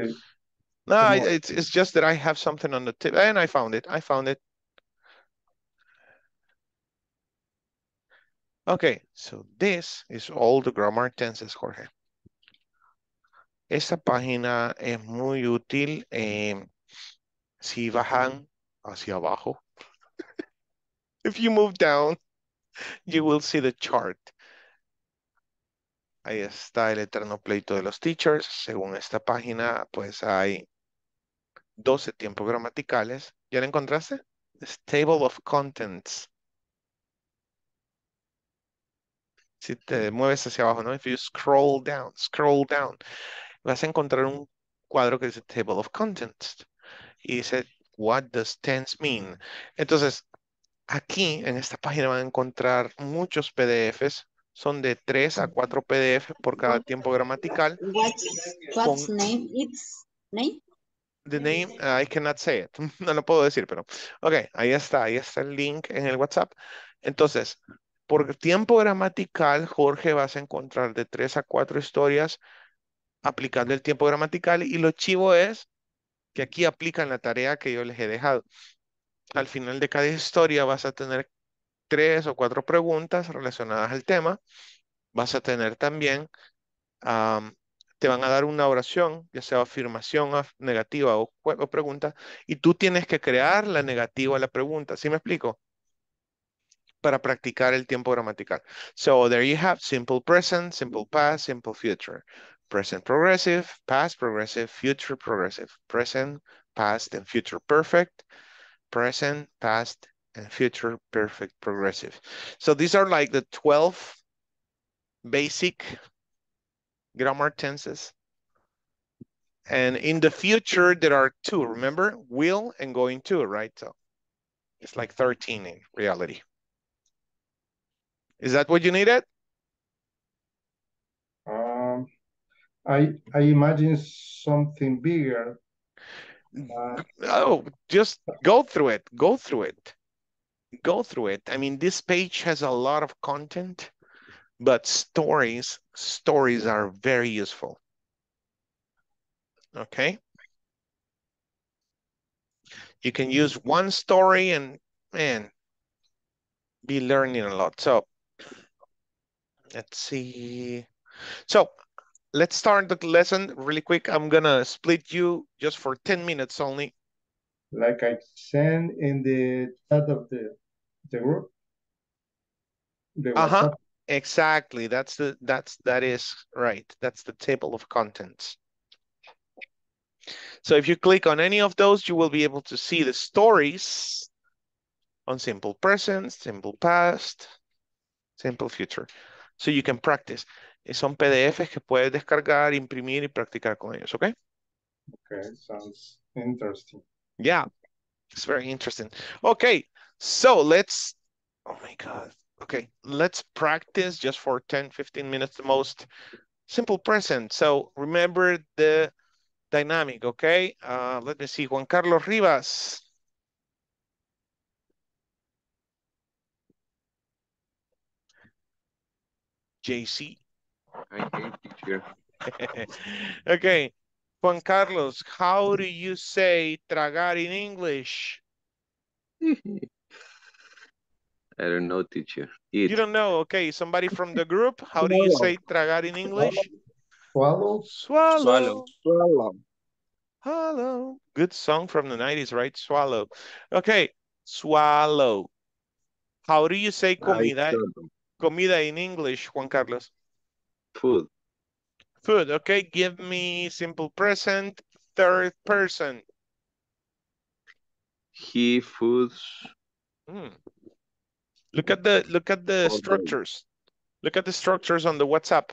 No, it's just that I have something on the tip, and I found it. I found it. Okay, so this is all the grammar tenses, Jorge. Esta página es muy útil si bajan hacia abajo. If you move down, you will see the chart. Ahí está el eterno pleito de los teachers. Según esta página, pues hay 12 tiempos gramaticales. ¿Ya la encontraste? This table of contents. Si te mueves hacia abajo, ¿no? If you scroll down, vas a encontrar un cuadro que dice table of contents. Y dice, what does tense mean? Entonces, aquí, en esta página, van a encontrar muchos PDFs. Son de 3 a 4 PDFs por cada tiempo gramatical. What's name? It's name? The name, I cannot say it. No lo puedo decir, pero... Ok, ahí está el link en el WhatsApp. Entonces, por tiempo gramatical, Jorge, vas a encontrar de 3 a 4 historias aplicando el tiempo gramatical. Y lo chivo es que aquí aplican la tarea que yo les he dejado. Al final de cada historia vas a tener 3 o 4 preguntas relacionadas al tema. Vas a tener también, te van a dar una oración, ya sea afirmación negativa o pregunta, y tú tienes que crear la negativa a la pregunta. ¿Sí me explico? Para practicar el tiempo gramatical. So there you have simple present, simple past, simple future. Present progressive, past progressive, future progressive. Present, past, and future perfect. Present, past, and future perfect progressive. So these are like the 12 basic grammar tenses. And in the future, there are 2, remember? Will and going to, right? So it's like 13 in reality. Is that what you needed? I imagine something bigger. Just go through it. Go through it. Go through it. I mean, this page has a lot of content, but stories are very useful. Okay. You can use one story and, man, be learning a lot. So let's see. So let's start the lesson really quick. I'm going to split you just for 10 minutes only. Like I send in the chat of the group. Uh-huh. Exactly. That is right. That's the table of contents. So if you click on any of those, you will be able to see the stories on simple present, simple past, simple future. So you can practice. Son PDFs que puedes descargar, imprimir y practicar con ellos, ¿ok? Okay, sounds interesting. Yeah, it's very interesting. Okay, so let's, oh my God, Okay, let's practice just for 10, 15 minutes the most. Simple present. So remember the dynamic, okay? Let me see, Juan Carlos Rivas. JC. I hate teacher. Okay, Juan Carlos, how do you say tragar in English? I don't know, teacher. Eat. You don't know? Okay, somebody from the group, how do you say tragar in English? Swallow. Swallow. Swallow. Hello. Good song from the 90s, right? Swallow. Okay, swallow. How do you say comida? Comida in English, Juan Carlos? Food. Food, okay. Give me simple present, third person. He foods. Mm. Look at the structures. Look at the structures on the WhatsApp.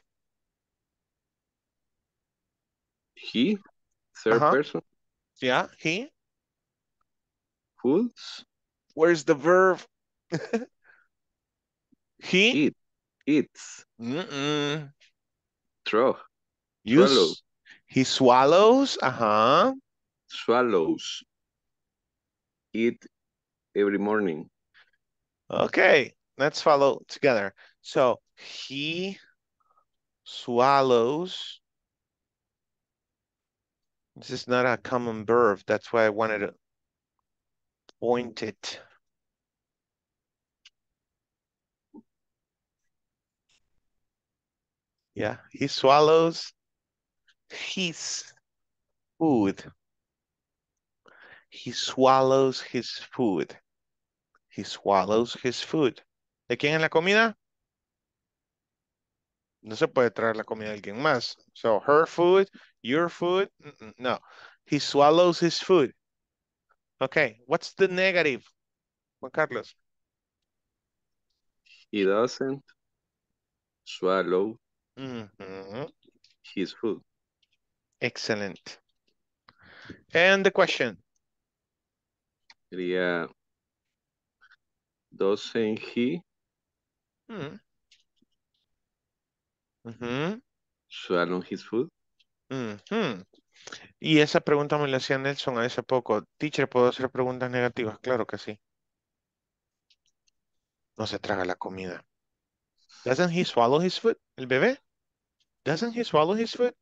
He, third person. Yeah, he. Foods. Where's the verb? He eats. Throw. Swallow. He swallows. Swallows. Eat every morning. Okay, let's follow together. So he swallows. This is not a common verb. That's why I wanted to point it. Yeah, he swallows his food. He swallows his food. He swallows his food. ¿De quién es la comida? No se puede traer la comida de alguien más. So, her food, your food, no. He swallows his food. Okay, what's the negative, Juan Carlos? He doesn't swallow his food. Excellent. And the question? Yeah. Doesn't he swallow his food? Y esa pregunta me la hacía Nelson hace poco. Teacher, ¿puedo hacer preguntas negativas? Claro que sí. No se traga la comida. Doesn't he swallow his food? El bebé? Doesn't he swallow his food?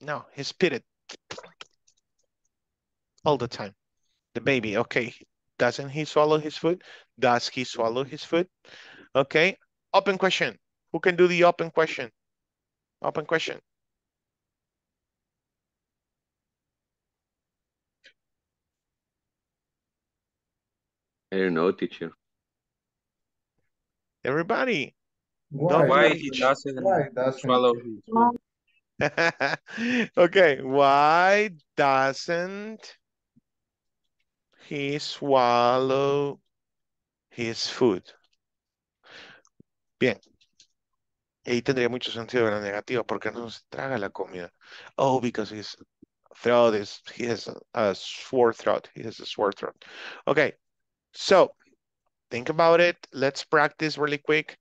No, he spit it. All the time. The baby, okay. Doesn't he swallow his food? Does he swallow his food? Okay. Open question. Who can do the open question? Open question. I don't know, teacher. Everybody. Why he doesn't swallow his food? Okay. Why doesn't he swallow his food? Bien. Ahí tendría mucho sentido de la negativa porque no se traga la comida. Oh, because his throat is, he has a sore throat. He has a sore throat. Okay. So, think about it. Let's practice really quick.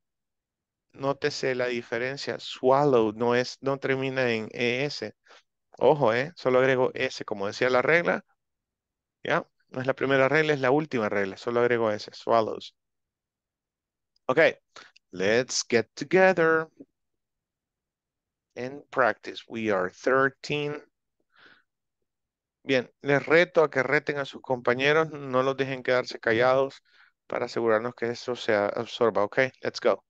Nótese la diferencia. Swallow no termina en ES. Ojo, solo agrego S como decía la regla. ¿Ya? No es la primera regla, es la última regla. Solo agrego ese, swallows. Okay, let's get together and practice. We are 13. Bien, les reto a que reten a sus compañeros. No los dejen quedarse callados para asegurarnos que eso se absorba. Okay, let's go.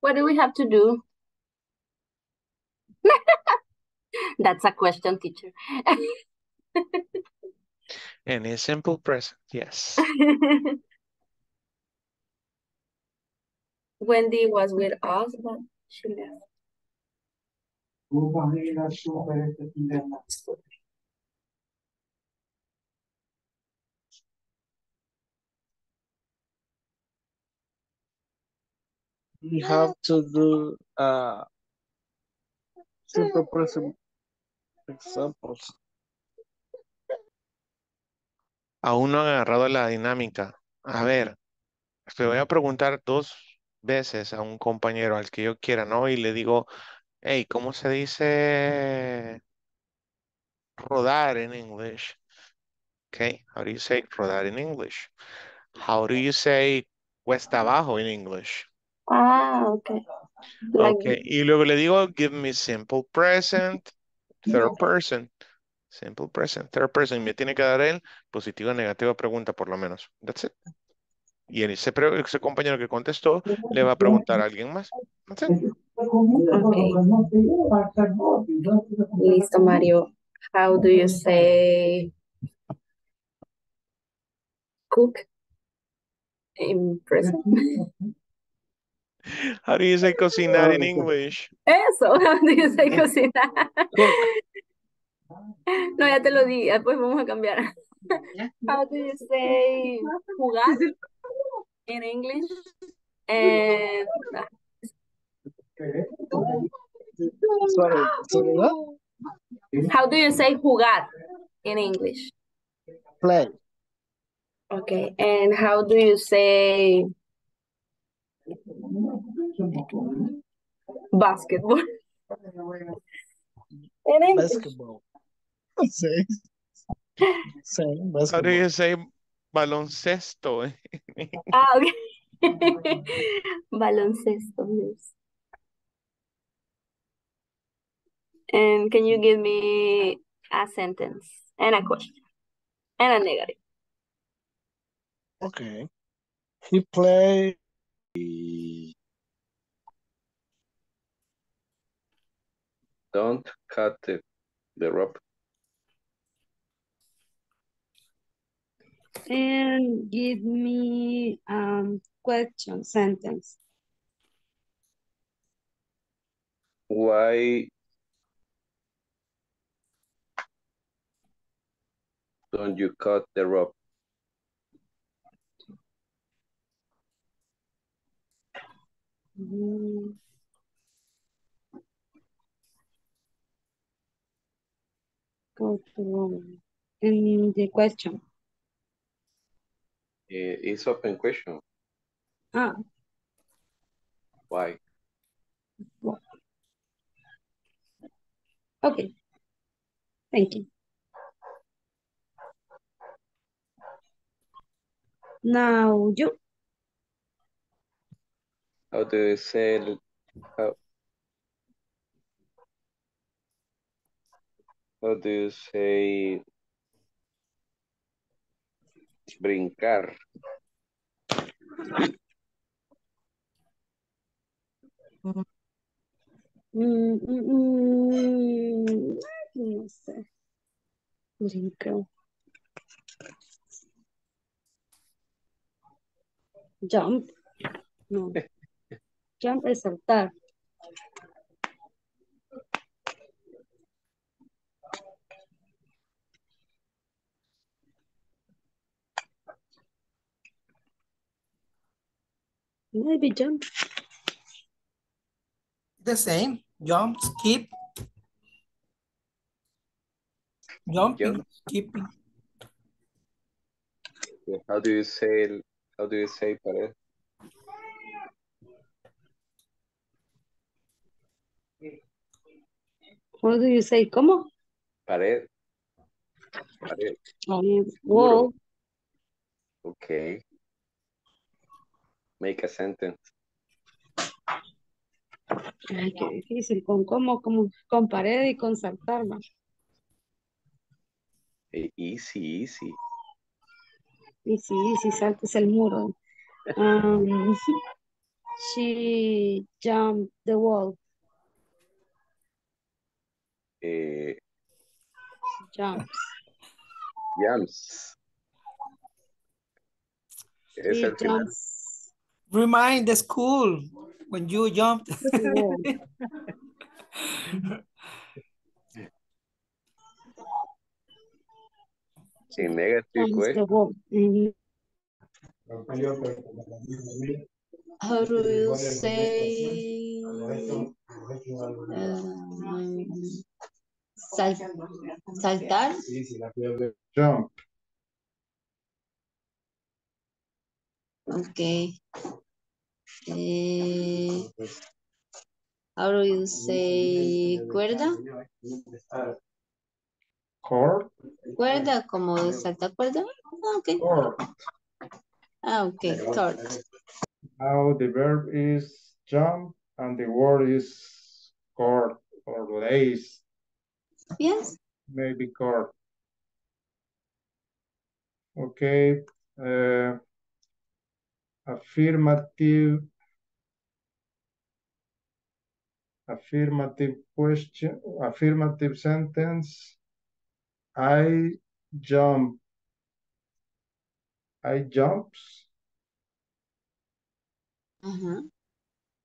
What do we have to do? That's a question, teacher. Any simple present, yes. Wendy was with us, but she left. We have to do simple present examples. Aún no han agarrado la dinámica. A ver, te voy a preguntar dos veces a un compañero al que yo quiera, ¿no? Y le digo, hey, ¿cómo se dice rodar en English? Okay, how do you say rodar in English? How do you say cuesta abajo in English? Ah, okay. Like... Okay, y luego le digo, give me simple present, third person. Simple present, third person. Me tiene que dar el positivo o negativo pregunta por lo menos. That's it. Y ese compañero que contestó le va a preguntar a alguien más. That's it. Okay. Listo, Mario. How do you say cook in present? How do you say cocinar in English? Eso, how do you say cocinar? No, ya te lo di, después vamos a cambiar. How do you say jugar in English? And... How do you say jugar in English? Play. Okay, and how do you say basketball? In English. Basketball. Say, basketball. How do you say baloncesto? Ah, okay. Baloncesto, yes. And can you give me a sentence and a question and a negative? Okay. He played Don't cut the rope. And give me question sentence. Why don't you cut the rope? Mm-hmm. And the question. It's open question. Ah. Why? Okay. Thank you. Now you. How do you say how do you say brincar? No sé. Brincar. Jump. No. Jump es saltar. Maybe jump. The same. Jump, skip. Jumping, jump. Skipping. How do you say? How do you say, Pared? How do you say? ¿Cómo? Pared. Pared. Wall. Okay. Make a sentence. Ay, qué difícil. Con cómo, con pared y con saltar más. Easy, easy. Easy, easy. Saltes el muro. she jumped the wall. Jumps. She jumps. Remind the school when you jumped. See, negative way. How do you say? Saltar? Jump. Okay. How do you say cuerda? Cord. Cuerda, como salta cuerda. Okay. Cord. Okay, cord. Now the verb is jump and the word is cord or lace. Yes. Maybe cord. Okay. Affirmative. Affirmative question. Affirmative sentence. I jumps.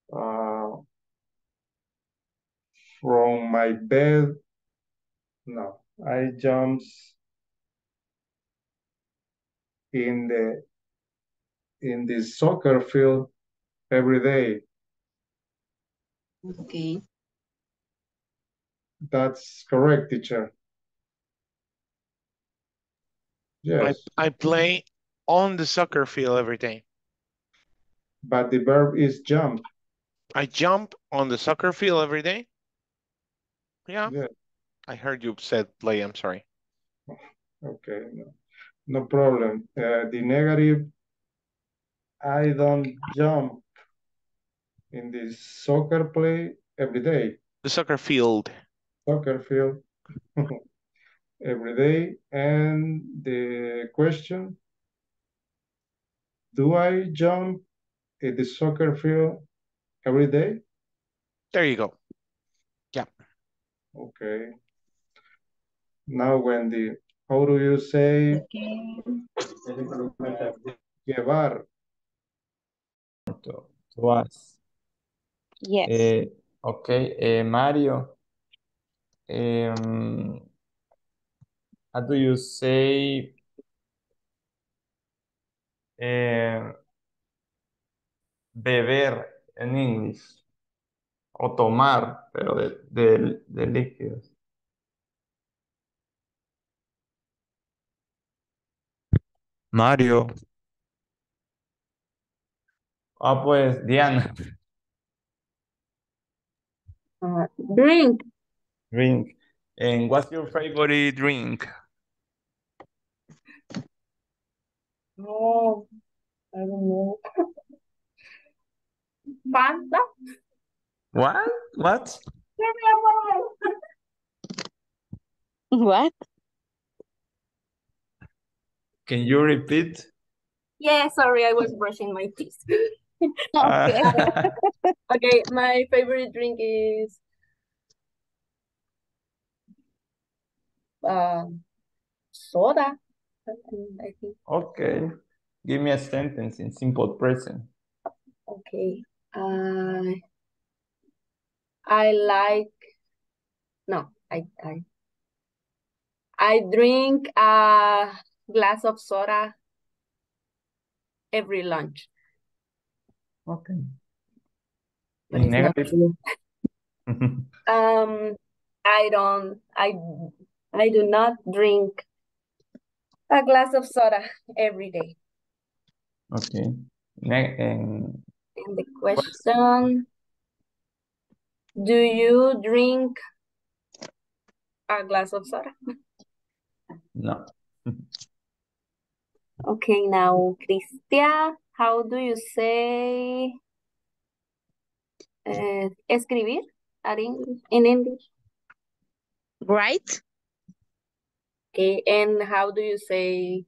From my bed. No, I jumps in the soccer field every day. Okay. That's correct, teacher. Yes. I play on the soccer field every day. But the verb is jump. I jump on the soccer field every day? Yeah. Yes. I heard you said play, I'm sorry. Okay, no problem. The negative, I don't jump in the soccer play every day. The soccer field. Soccer field. Every day. And the question, do I jump in the soccer field every day? There you go. Yeah. Okay. Now, Wendy, how do you say llevar? To us. Yes. Okay. Mario. How do you say beber in English? O tomar, pero de líquidos. Mario. Ah, pues, Diana. Drink. Drink. And what's your favorite drink? No, I don't know. Fanta? What? What? What? Can you repeat? Yeah, sorry, I was brushing my teeth. Okay. Okay, my favorite drink is soda. I think. Okay, give me a sentence in simple present. Okay. I drink a glass of soda every lunch. Okay. Negative. I do not drink a glass of soda every day. Okay. And the question, do you drink a glass of soda? No. Okay, now, Cristian, how do you say escribir in English? Write. Okay, and how do you say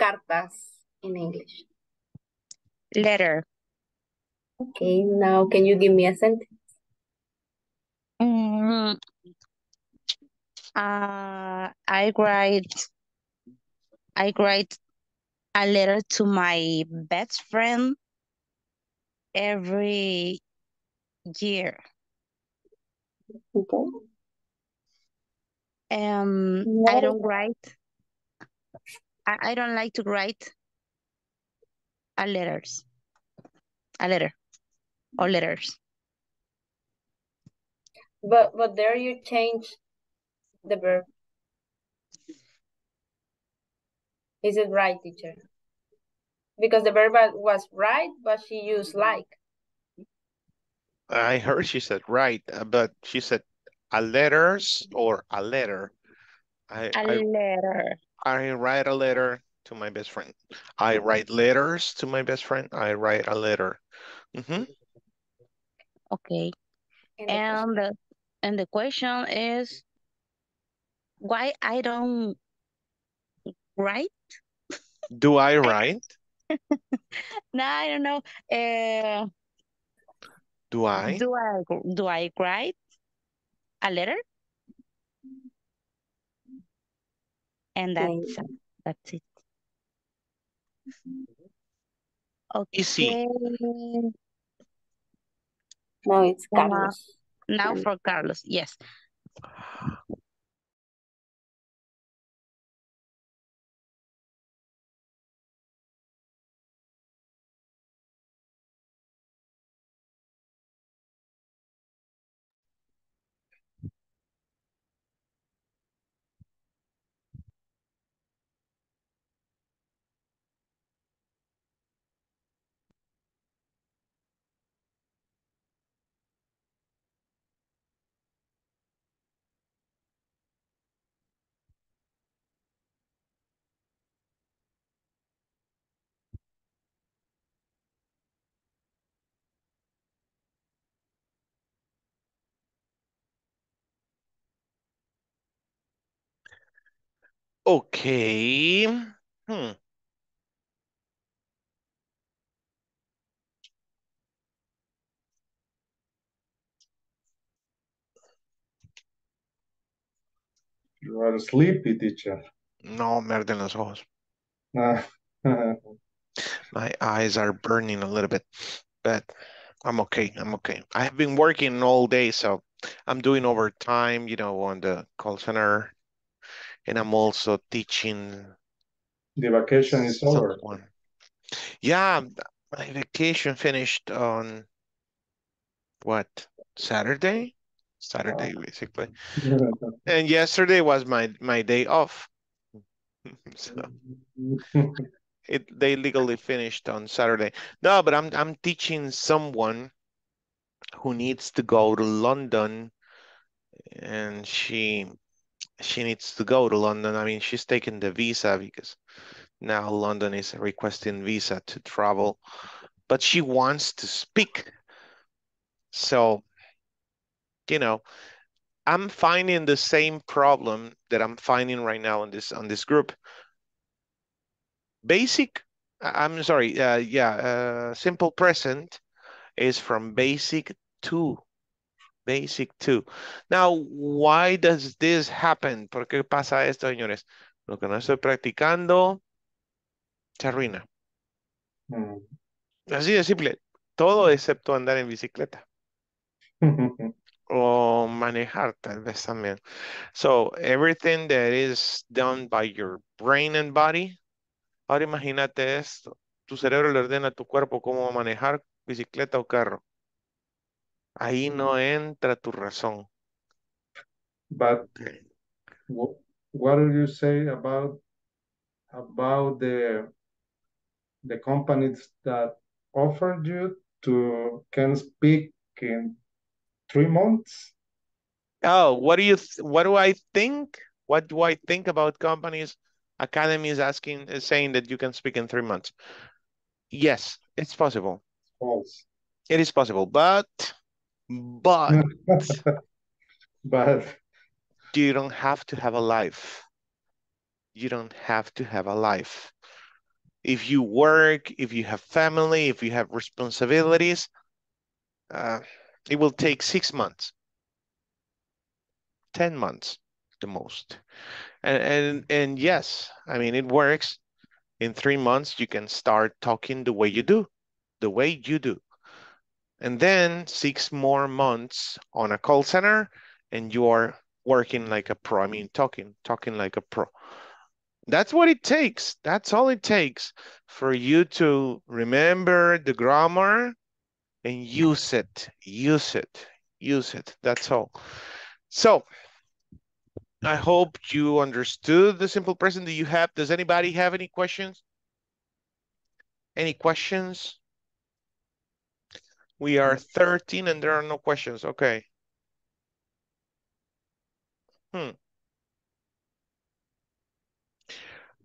cartas in English? Letter. Okay, now can you give me a sentence? I write a letter to my best friend every year. Okay. I don't write. I don't like to write letters. But there you change the verb. Is it right, teacher? Because the verb was right, but she used like. I heard she said right, but she said a letters or a letter. I write a letter to my best friend. I write letters to my best friend. I write a letter. Mm-hmm. Okay. And the question is why I don't write? Do I write? No, I don't know. Do I write a letter? And that's it. Okay. Easy. No, it's Carlos. Now for Carlos, yes. Okay. You are sleepy, teacher. No, me arden los ojos. My eyes are burning a little bit, but I'm okay. I'm okay. I have been working all day, so I'm doing overtime, you know, on the call center. And I'm also teaching. The vacation is over. Yeah, my vacation finished on what? Saturday? Saturday, basically. And yesterday was my day off. So they legally finished on Saturday. No, but I'm teaching someone who needs to go to London, and she needs to go to London. I mean, she's taking the visa because now London is requesting visa to travel, but she wants to speak. So, you know, I'm finding the same problem that I'm finding right now on this group. Simple present is from basic to. Basic 2. Now, why does this happen? ¿Por qué pasa esto, señores? Lo que no estoy practicando se arruina. Así de simple. Todo excepto andar en bicicleta. O manejar, tal vez también. So, everything that is done by your brain and body. Ahora imagínate esto. Tu cerebro le ordena a tu cuerpo cómo manejar bicicleta o carro. Ahí no entra tu razón. But what do you say about the companies that offered you to can speak in 3 months? Oh, what do I think about companies, academies saying that you can speak in 3 months? Yes, it's possible. False. It is possible, But you don't have to have a life. You don't have to have a life. If you work, if you have family, if you have responsibilities, It will take 6 months, 10 months the most. And yes, I mean, it works. In 3 months, you can start talking the way you do, And then 6 more months on a call center and you are working like a pro. I mean, talking like a pro. That's what it takes. That's all it takes for you to remember the grammar and use it. That's all. So I hope you understood the simple present that you have. Does anybody have any questions? Any questions? We are 13 and there are no questions. Okay.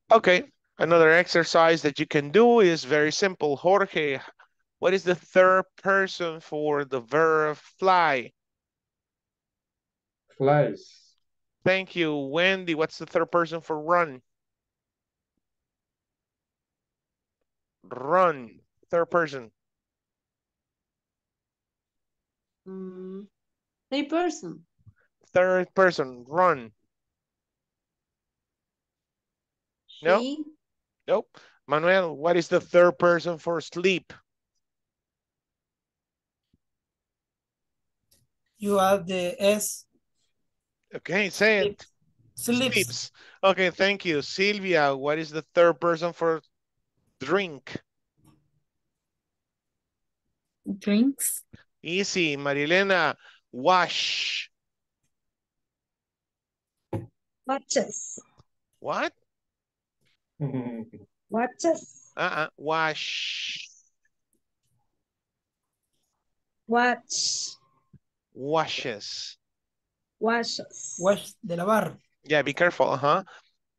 Okay. Another exercise that you can do is very simple. Jorge, what is the third person for the verb fly? Flies. Thank you. Wendy, what's the third person for run? Run, third person. Third person, run. She? No? Nope. Manuel, what is the third person for sleep? You have the S. Okay, say it. Sleeps. Sleeps. Okay, thank you. Silvia, what is the third person for drink? Drinks. Easy. Marilena, wash. Watches. What? Watches. Wash. Watch. Washes. Washes. Wash, de lavar. Yeah, be careful.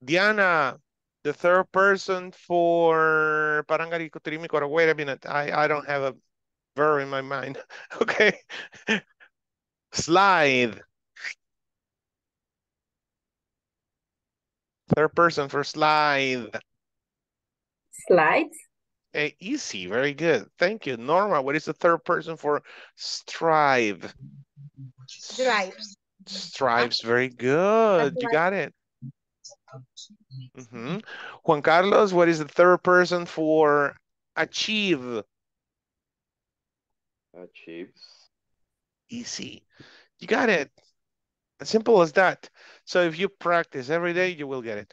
Diana, the third person for Parangaricotirimico. Wait a minute. I don't have a verb in my mind. Okay. Slide. Third person for slide. Slides. Easy. Very good. Thank you. Norma, what is the third person for strive? Strives. Strives, very good. You got it. Juan Carlos, what is the third person for achieve? Achieves. Easy. You got it. As simple as that. So if you practice every day, you will get it.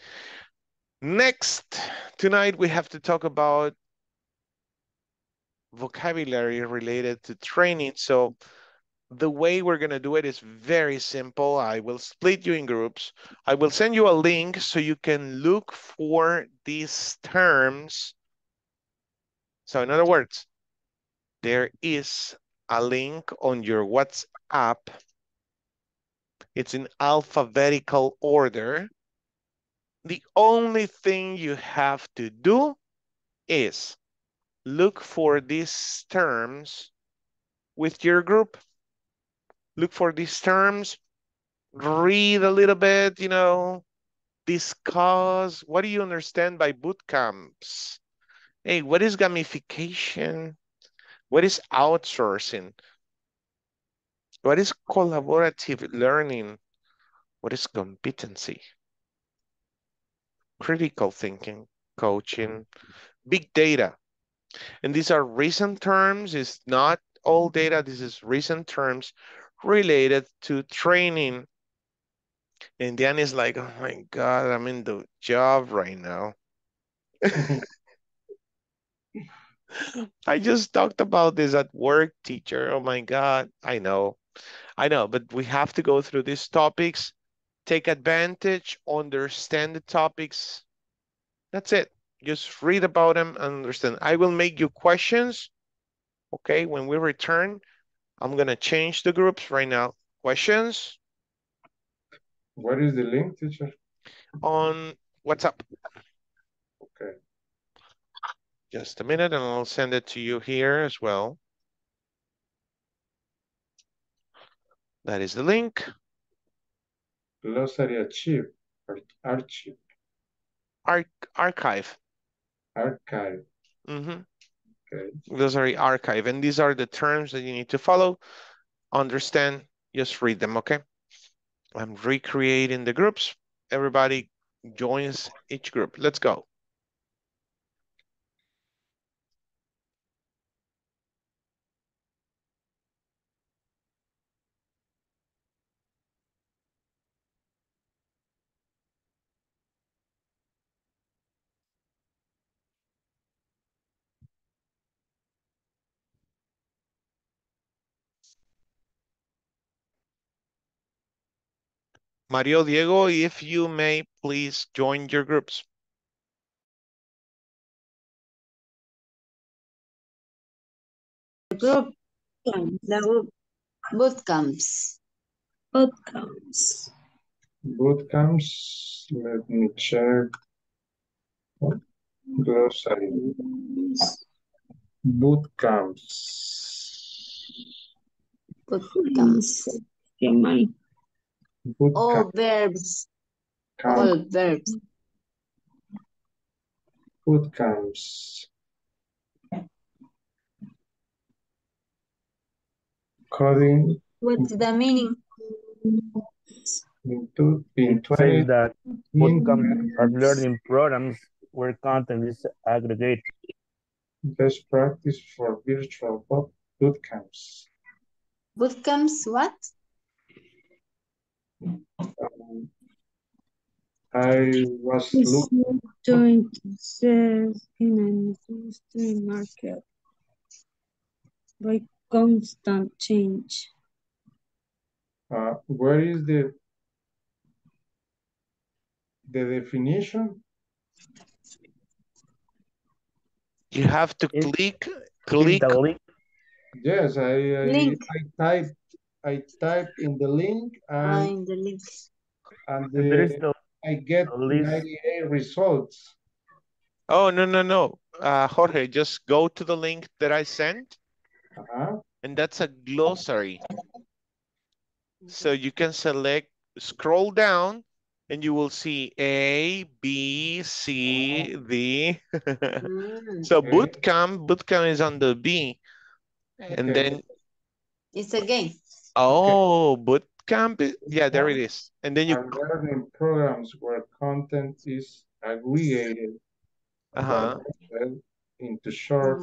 Next, tonight we have to talk about vocabulary related to training. So the way we're going to do it is very simple. I will split you in groups. I will send you a link so you can look for these terms. So in other words, there is a link on your WhatsApp. It's in alphabetical order. The only thing you have to do is look for these terms with your group. Look for these terms, read a little bit, you know, discuss. What do you understand by boot camps? Hey, what is gamification? What is outsourcing? What is collaborative learning? What is competency? Critical thinking, coaching, big data. And these are recent terms. It's not all data. This is recent terms related to training. And Diana is like, oh my God, I'm in the job right now. I just talked about this at work, teacher. Oh my God, I know, but we have to go through these topics, take advantage, understand the topics. That's it. Just read about them and understand. I will make you questions. Okay, when we return, I'm going to change the groups right now. Questions? What is the link, teacher? On WhatsApp. Okay. Just a minute, and I'll send it to you here as well. That is the link. Glossary archive. Archive. Archive. Glossary archive. And these are the terms that you need to follow, understand, just read them, okay? I'm recreating the groups. Everybody joins each group. Let's go. Mario, Diego, if you may, please join your groups. The group bootcamps. Bootcamps. Bootcamps. Let me check. Glossary. Bootcamps. Bootcamps. All verbs. All verbs. Bootcamps. Coding. What's the meaning? It says that bootcamps are learning programs where content is aggregated. Best practice for virtual bootcamps. Bootcamps what? I was looking in an existing market by constant change. Where is the definition? You have to click the link. Yes, I type in the link and I get 98 results. Oh, no. Jorge, just go to the link that I sent. And that's a glossary. So you can select, scroll down, and you will see A, B, C, D. So bootcamp is on the B. Okay. And then it's a game. Oh, okay. Bootcamp. Yeah, there it is. And then you learning programs where content is aggregated into short,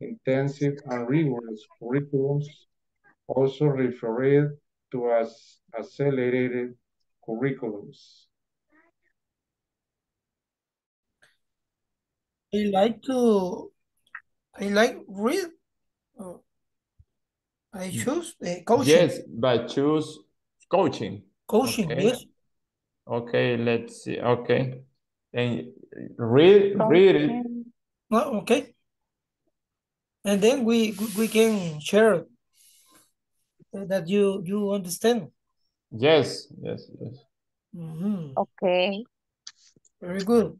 intensive, and rigorous curriculums, also referred to as accelerated curriculums. I like read. I choose coaching. Yes, but choose coaching. Coaching, okay. Yes. Okay, let's see. Okay. And read it. Oh, okay. And then we can share that you understand. Yes, yes, yes. Mm-hmm. Okay. Very good.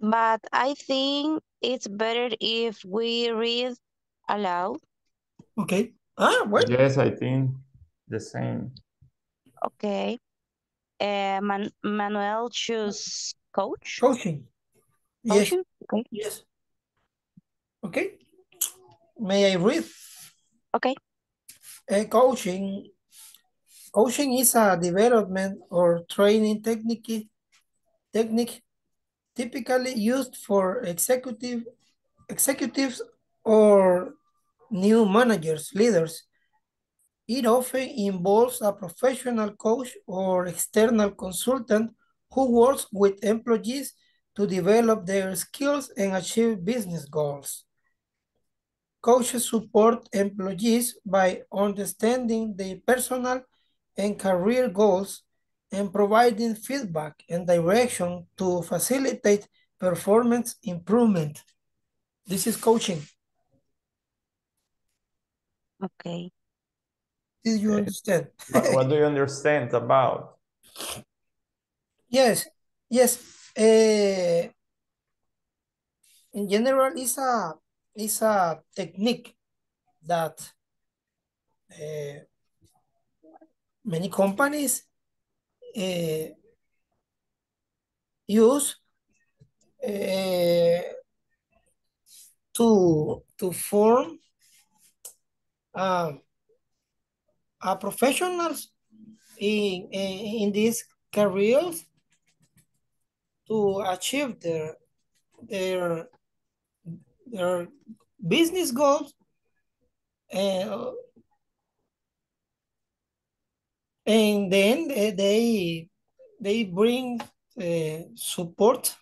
But I think it's better if we read aloud. Okay. Yes, I think the same. Okay. Manuel choose coach. Coaching. Yes. Okay. Yes. Okay. May I read? Okay. Coaching is a development or training technique typically used for executives or new managers, leaders. It often involves a professional coach or external consultant who works with employees to develop their skills and achieve business goals. Coaches support employees by understanding their personal and career goals and providing feedback and direction to facilitate performance improvement. This is coaching. Okay. Did you understand? What do you understand about? Yes, yes. In general, it's a technique that many companies use to form a professionals in these careers to achieve their business goals and then they bring support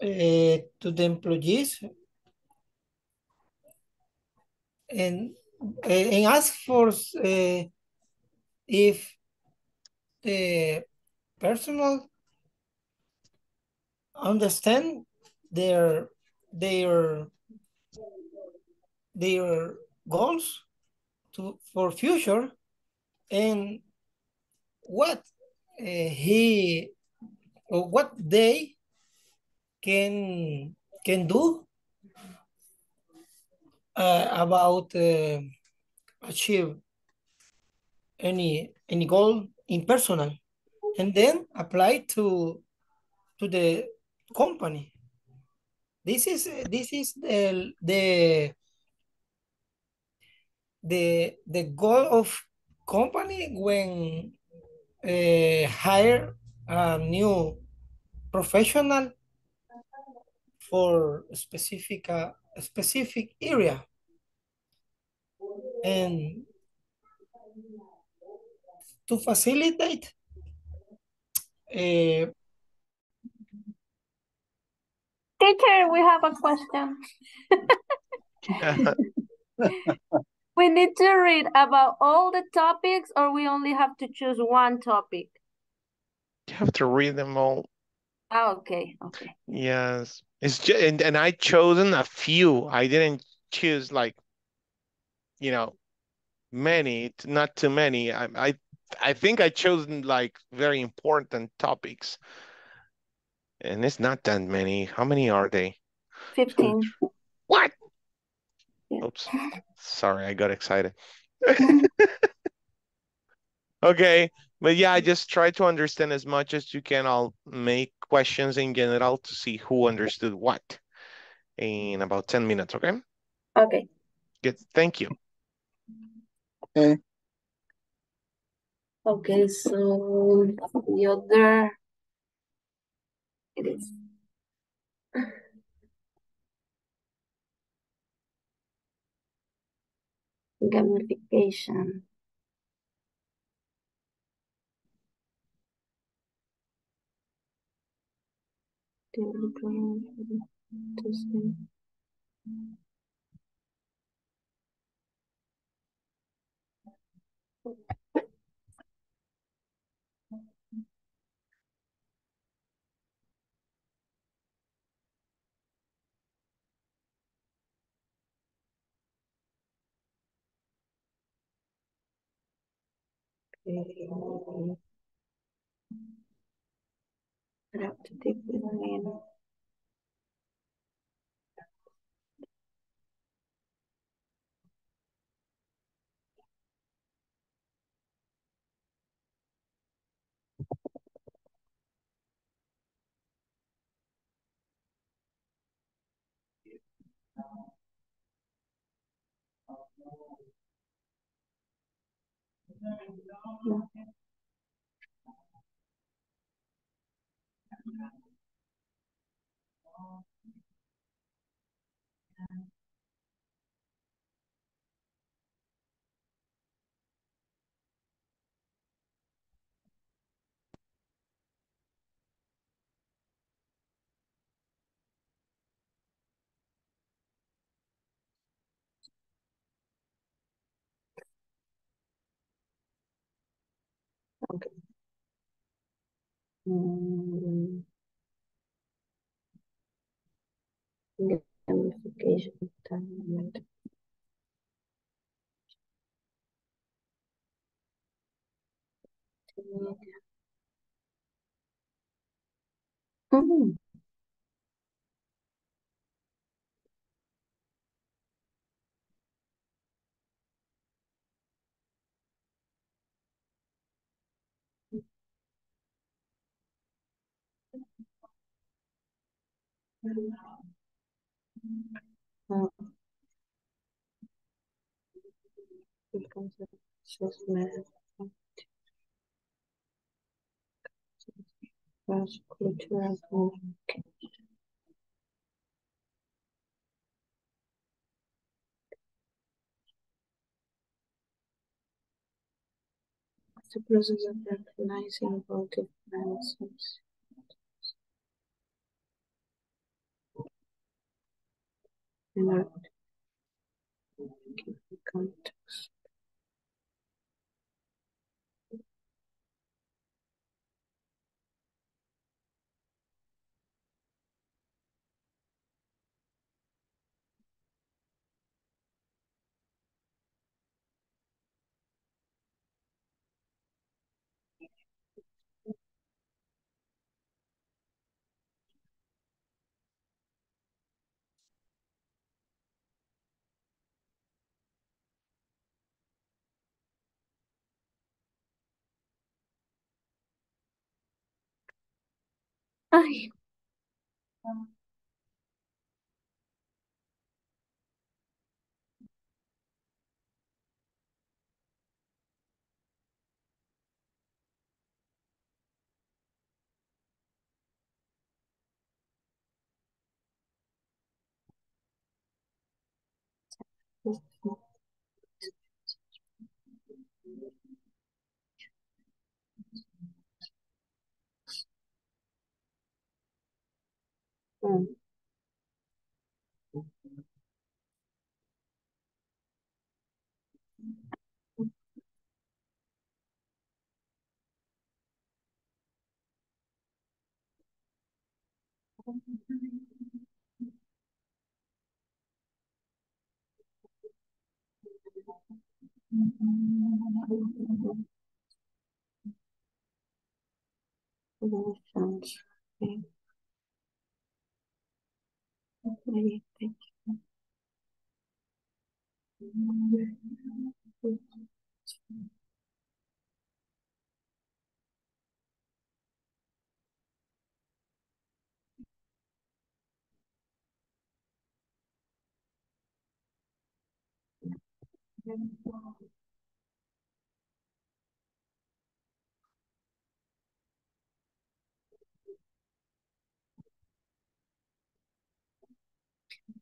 to the employees and ask for if the personnel understand their goals for future and what he or what they can do about achieve any goal in personal, and then apply to the company. This is the goal of company when hire a new professional for a specific area, and to facilitate Teacher, we have a question. We need to read about all the topics, or we only have to choose one topic? You have to read them all. Oh, okay. Okay. Yes. It's just, and I chosen a few. I didn't choose like, you know, many, not too many. I think I chosen like very important topics. And it's not that many. How many are they? 15. What? Yeah. Oops. Sorry, I got excited. Okay. But yeah, I just try to understand as much as you can. I'll make questions in general to see who understood what in about 10 minutes, okay? Okay. Good. Thank you. Okay. Okay, so the other... It is. Gamification. I have to take the name. Okay. Gamification time. The process of recognizing votive manuscripts. And I will give the context. Ay.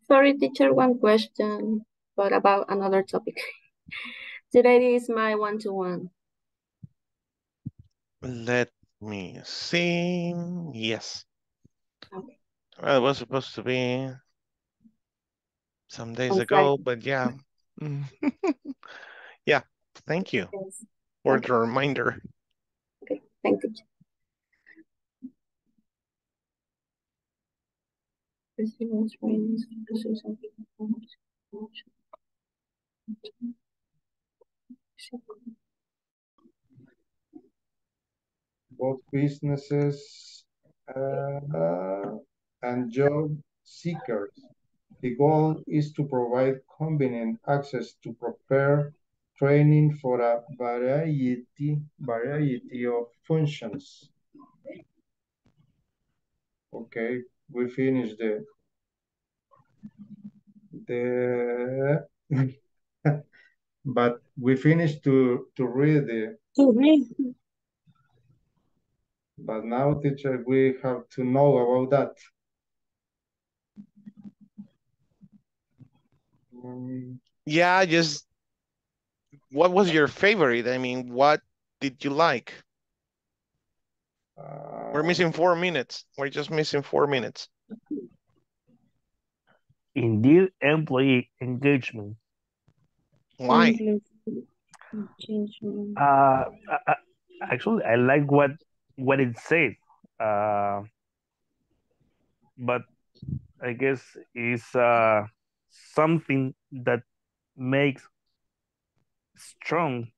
Sorry, teacher, one question, but about another topic. Today is my one-to-one. Let me see. Yes. Okay. Well, it was supposed to be some days ago, but yeah. Yeah, thank you for the reminder. Okay, thank you. Both businesses and job seekers. The goal is to provide convenient access to prepare training for a variety of functions. Okay. We finished the but we finished to read the but now, teacher, we have to know about that. Yeah, just what was your favorite? I mean, what did you like? We're missing 4 minutes. We're just missing 4 minutes. Indeed, employee engagement. Why? Actually, I like what it said, but I guess it's something that makes strong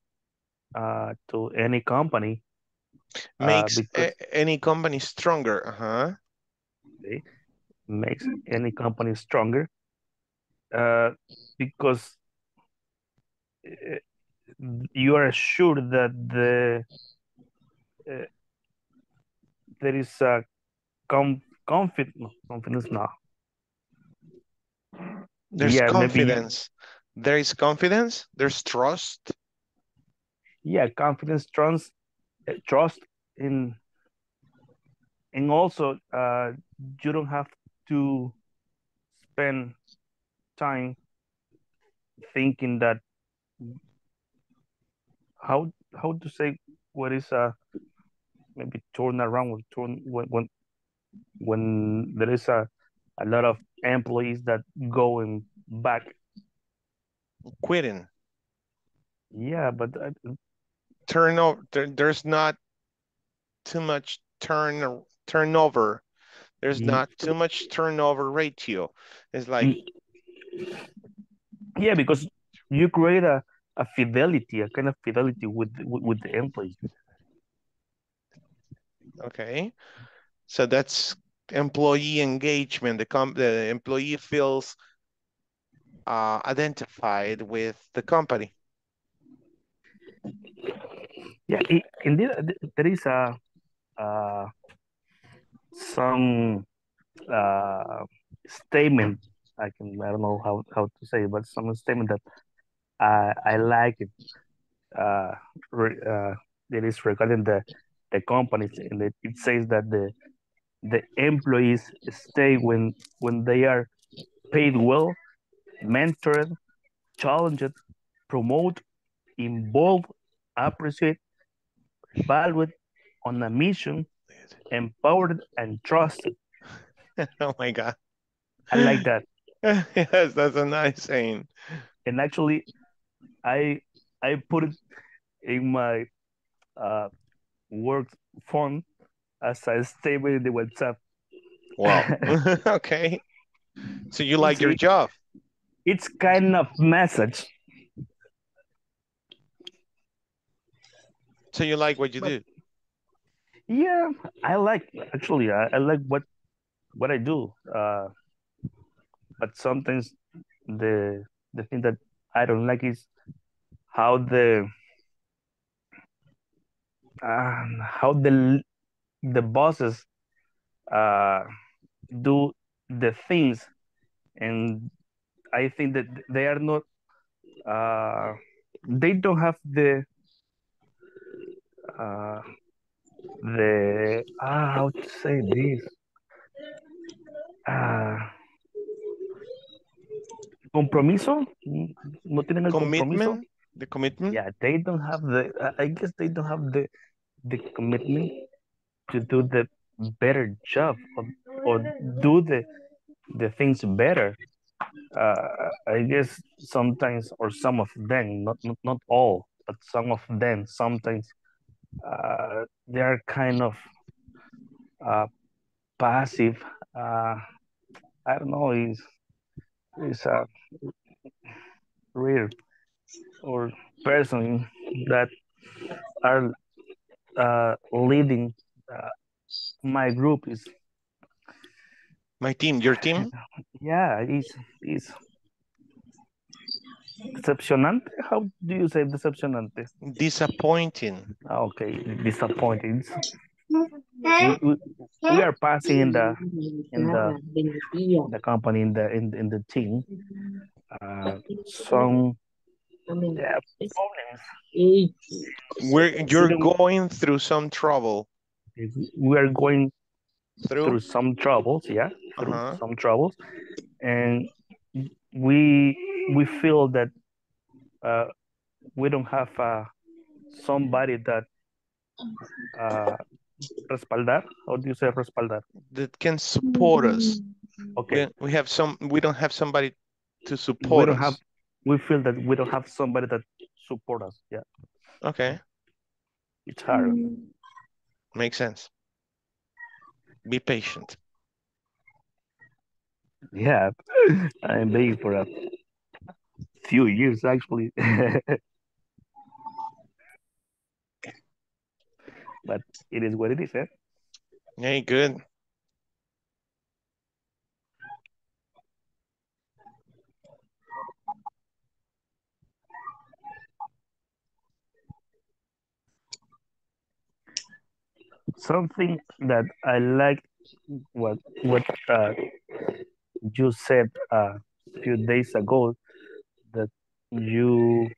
to any company. Makes any company stronger. Okay. Makes any company stronger because you are sure that there is a confidence now. There's confidence. Maybe. There is confidence. There's trust. Yeah, confidence, trust in, and also you don't have to spend time thinking that how to say what is maybe turn around or turn when there is a lot of employees that going back quitting. Yeah, but turnover. There's not too much turnover. There's not too much turnover ratio. It's like yeah, because you create a fidelity, a kind of fidelity with the employees. Okay, so that's employee engagement. The employee feels identified with the company. Yeah, indeed, there is a some statement I don't know how to say it, but some statement that I like it. It is regarding the companies, and it says that the employees stay when they are paid well, mentored, challenged, promoted, involved, appreciated, valued, on a mission, empowered, and trusted. Oh my God, I like that. Yes, that's a nice saying. And actually, I put it in my work phone as a statement in the WhatsApp. Wow. Okay. So you like your job? It's kind of message. So you like what you do? Yeah, I like actually. I like what I do. But sometimes the thing that I don't like is how the bosses do the things, and I think that they are not. They don't have how to say this? Compromiso? No tienen el commitment? Compromiso? The commitment? Yeah, they don't have I guess they don't have the commitment to do the better job or do the things better. I guess sometimes, or some of them, not all, but some of them sometimes they are kind of passive. I don't know, is a rare or person that are leading my group is my team, your team. Yeah, is decepcionante. How do you say decepcionante? Disappointing. Okay, disappointing. We are passing in the company, in the team. Some problems. You're going through some trouble. We are going through some troubles. Yeah, through some troubles, and we feel that we don't have somebody that respaldar. How do you say respaldar? That can support us. Okay. We don't have somebody to support us. We feel that we don't have somebody that support us. Yeah. Okay. It's hard. Makes sense. Be patient. Yeah, I'm being for a few years actually. But it is what it is, eh? Hey, good. something that I liked what you said a few days ago, that you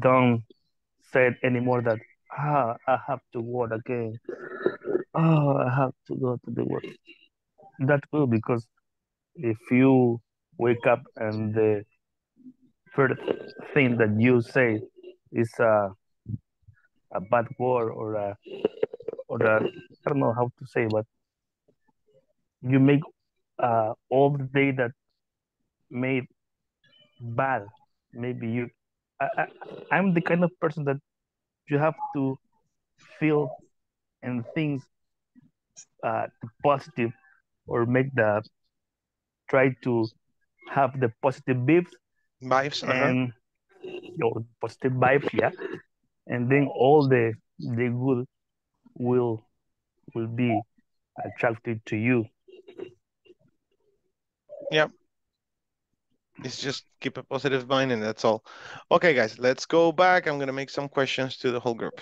don't say it anymore, that I have to work again. Oh, I have to go to the work. That will, because if you wake up and the first thing that you say is a bad word or a, I don't know how to say, but you make all the day that made bad. Maybe you, I'm the kind of person that you have to feel and things positive, or make the, try to have the positive vibes and your positive vibes, yeah. And then all the good will be attracted to you. Yeah. It's just keep a positive mind and that's all. Okay, guys, let's go back. I'm going to make some questions to the whole group.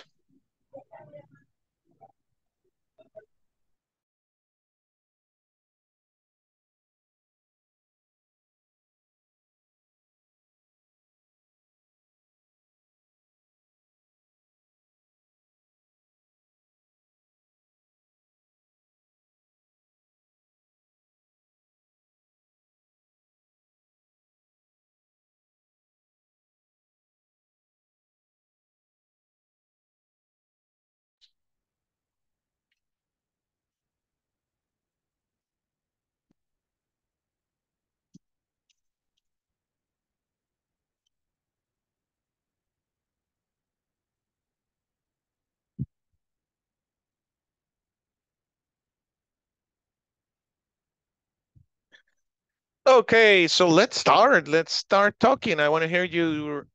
Okay, so let's start talking. I want to hear your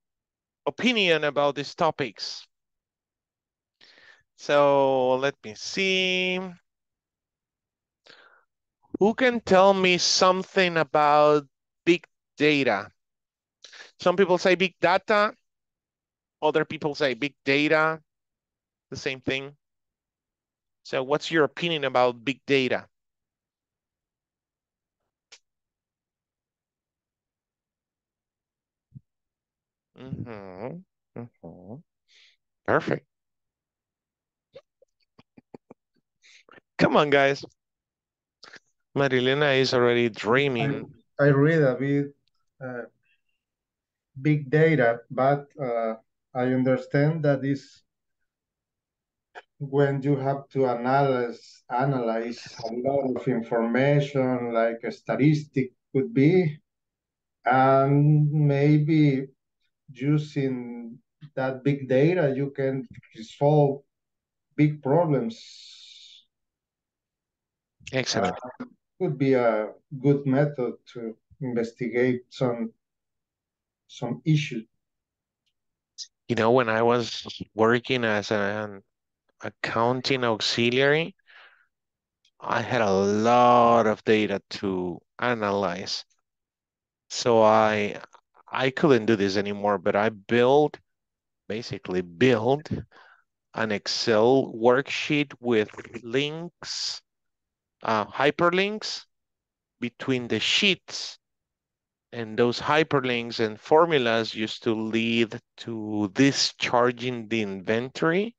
opinion about these topics. So let me see. Who can tell me something about big data? Some people say big data. Other people say big data. The same thing. So what's your opinion about big data? Perfect. Come on, guys. Marilena is already dreaming. I read a bit big data, but I understand that is when you have to analyze a lot of information, like a statistic could be, and maybe using that big data, you can solve big problems. Excellent. Could be a good method to investigate some issue. You know, when I was working as an accounting auxiliary, I had a lot of data to analyze. So I couldn't do this anymore, but I basically built an Excel worksheet with links, hyperlinks between the sheets. And those hyperlinks and formulas used to lead to discharging the inventory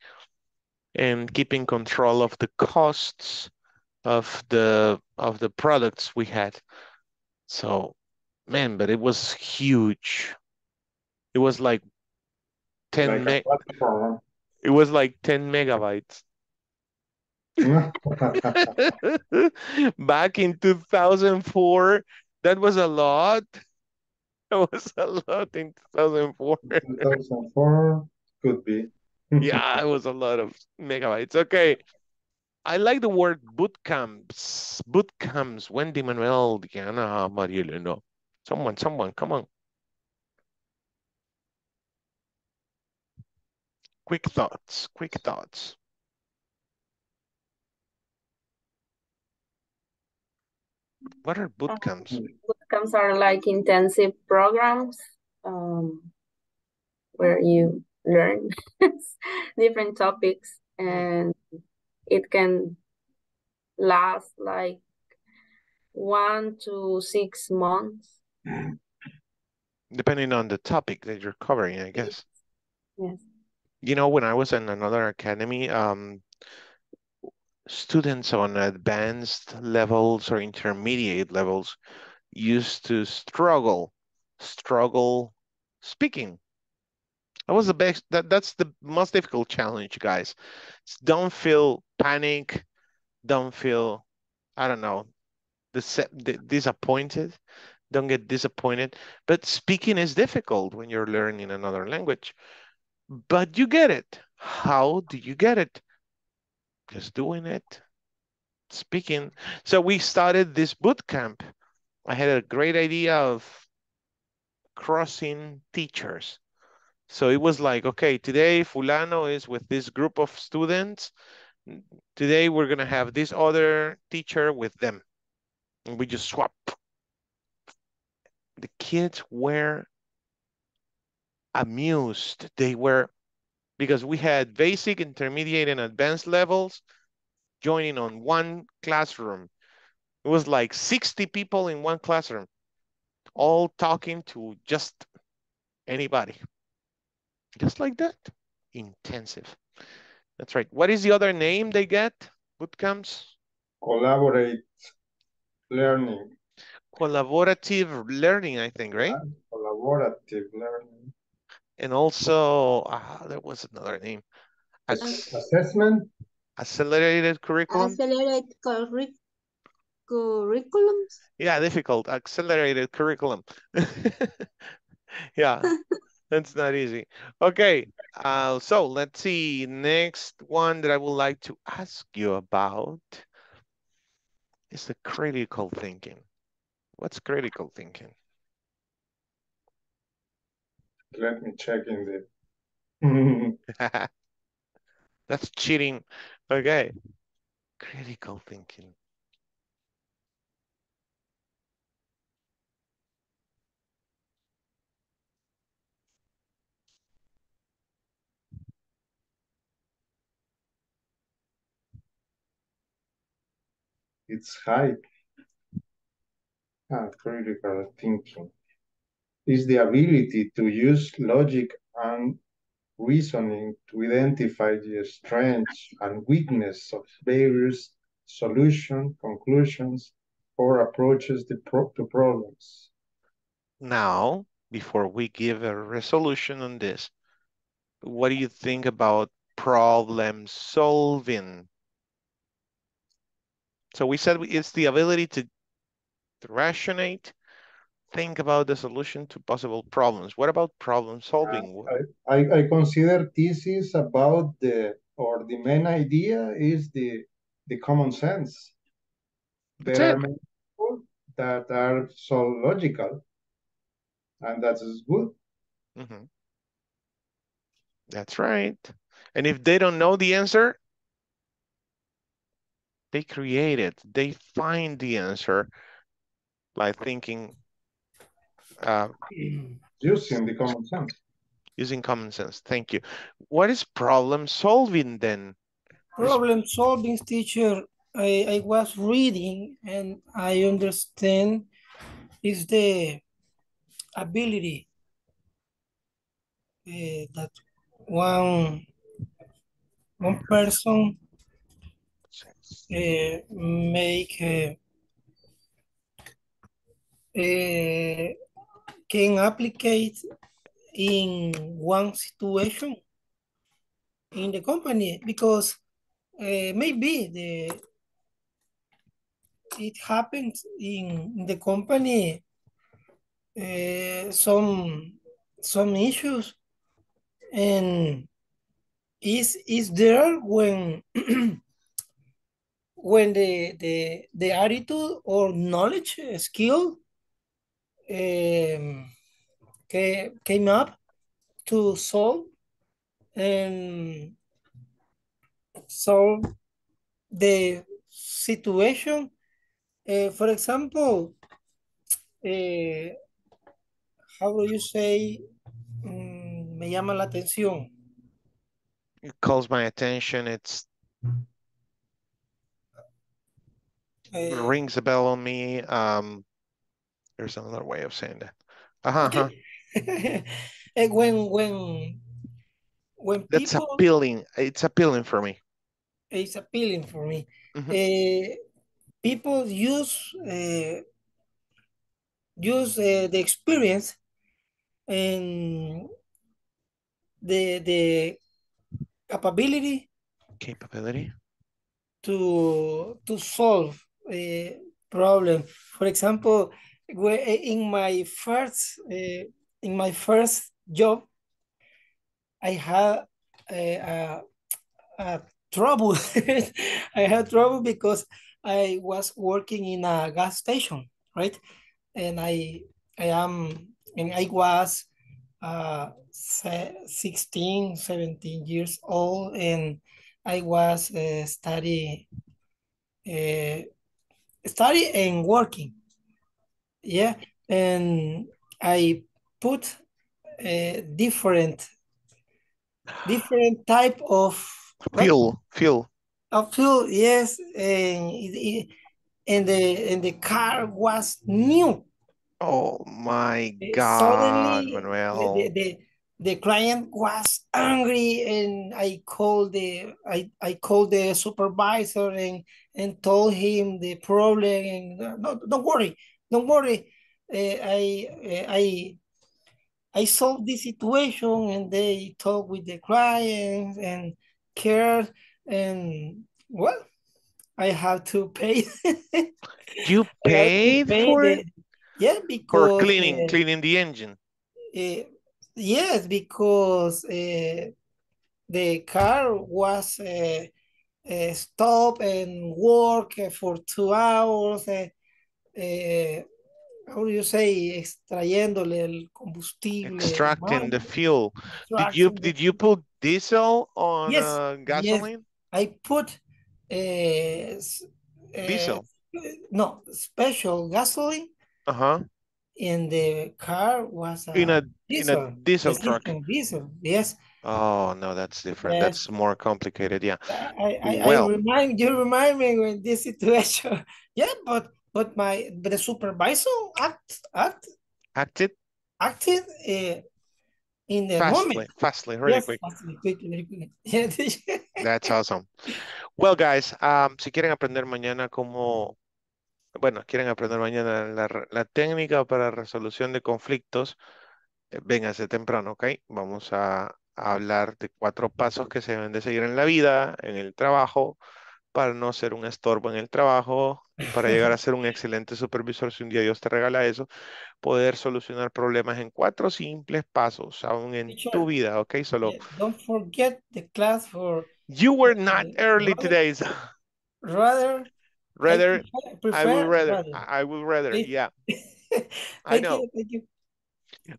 and keeping control of the costs of the products we had. So, man, but it was huge. It was like 10 megabytes. It was like 10 megabytes. Back in 2004, that was a lot. That was a lot in 2004. 2004 could be. Yeah, it was a lot of megabytes. Okay. I like the word boot camps. Boot camps. Wendy, Manuel, Diana, Marilena. Someone, come on. Quick thoughts. What are boot camps? Boot camps are like intensive programs where you learn different topics and it can last like 1 to 6 months. Depending on the topic that you're covering, I guess. Yes. You know, when I was in another academy, students on advanced levels or intermediate levels used to struggle speaking. That was the best. That's the most difficult challenge, guys. Don't feel panic. Don't feel, I don't know, disappointed. Don't get disappointed. But speaking is difficult when you're learning another language. But you get it. How do you get it? Just doing it, speaking. So we started this boot camp. I had a great idea of crossing teachers. So it was like, okay, today Fulano is with this group of students. Today we're going to have this other teacher with them. And we just swap. The kids were amused. They were, because we had basic, intermediate, and advanced levels joining on one classroom. It was like 60 people in one classroom, all talking to just anybody. Just like that, intensive. That's right. What is the other name they get? Bootcamps? Collaborate learning. Collaborative learning, I think, right? Collaborative learning. And also, there was another name. Assessment? Accelerated curriculum? Accelerated curriculums? Yeah, difficult. Accelerated curriculum. Yeah. That's not easy. Okay, so let's see. Next one that I would like to ask you about is the critical thinking. What's critical thinking? Let me check in the... That's cheating. Okay, critical thinking. It's high. Critical thinking is the ability to use logic and reasoning to identify the strengths and weaknesses of various solutions, conclusions, or approaches to problems. Now, before we give a resolution on this, what do you think about problem solving? So we said it's the ability to rationate, think about the solution to possible problems. What about problem solving? I consider this is about the main idea is the common sense. There are many people that are so logical, and that is good. Mm-hmm. That's right. And if they don't know the answer, they create it. They find the answer by thinking. Using the common sense. Using common sense. Thank you. What is problem solving then? Problem solving, teacher. I was reading and I understand is the ability that one person can applicate in one situation in the company, because maybe it happens in the company some issues, and is there when when the attitude or knowledge, skill came up to solve and solve the situation. For example, how do you say, me llama la atención? It calls my attention, it's rings a bell on me. There's another way of saying that. When that's people, appealing. It's appealing for me. It's appealing for me. Mm-hmm. People use the experience and the capability to solve a problem. For example, in my first job, I had a trouble. I had trouble because I was working in a gas station, right? And I was 16, 17 years old, and I was studying and working. Yeah, and I put different type of fuel. Of fuel, yes, and the car was new. Oh my God! Suddenly, Manuel. The client was angry, and I called the supervisor and told him the problem. And no, don't worry. I solved the situation, and they talked with the client and cared, and well, I have to pay. You paid for it. Yeah, because for cleaning the engine. Yes, because the car was stopped and worked for 2 hours. How do you say, extrayéndole el combustible? Extracting the fuel. Did you put diesel on gasoline? Yes. I put diesel. No, special gasoline. Uh-huh. And the car was in a diesel truck. Yes. Oh no, that's different. That's more complicated. Yeah. You remind me with this situation. Yeah, but the supervisor acted in the moment. Fastly, really quick. Yeah. That's awesome. Well, guys, si quieren aprender mañana cómo quieren aprender mañana la técnica para resolución de conflictos, vénganse temprano, ¿ok? Vamos a hablar de 4 pasos que se deben de seguir en la vida, en el trabajo, para no ser un estorbo en el trabajo, para llegar a ser un excelente supervisor, si un día Dios te regala eso, poder solucionar problemas en 4 simples pasos, aún en tu vida, ¿ok? Solo... Don't forget the class for... You were not early today. So... I would rather. Yeah. I know. Thank you.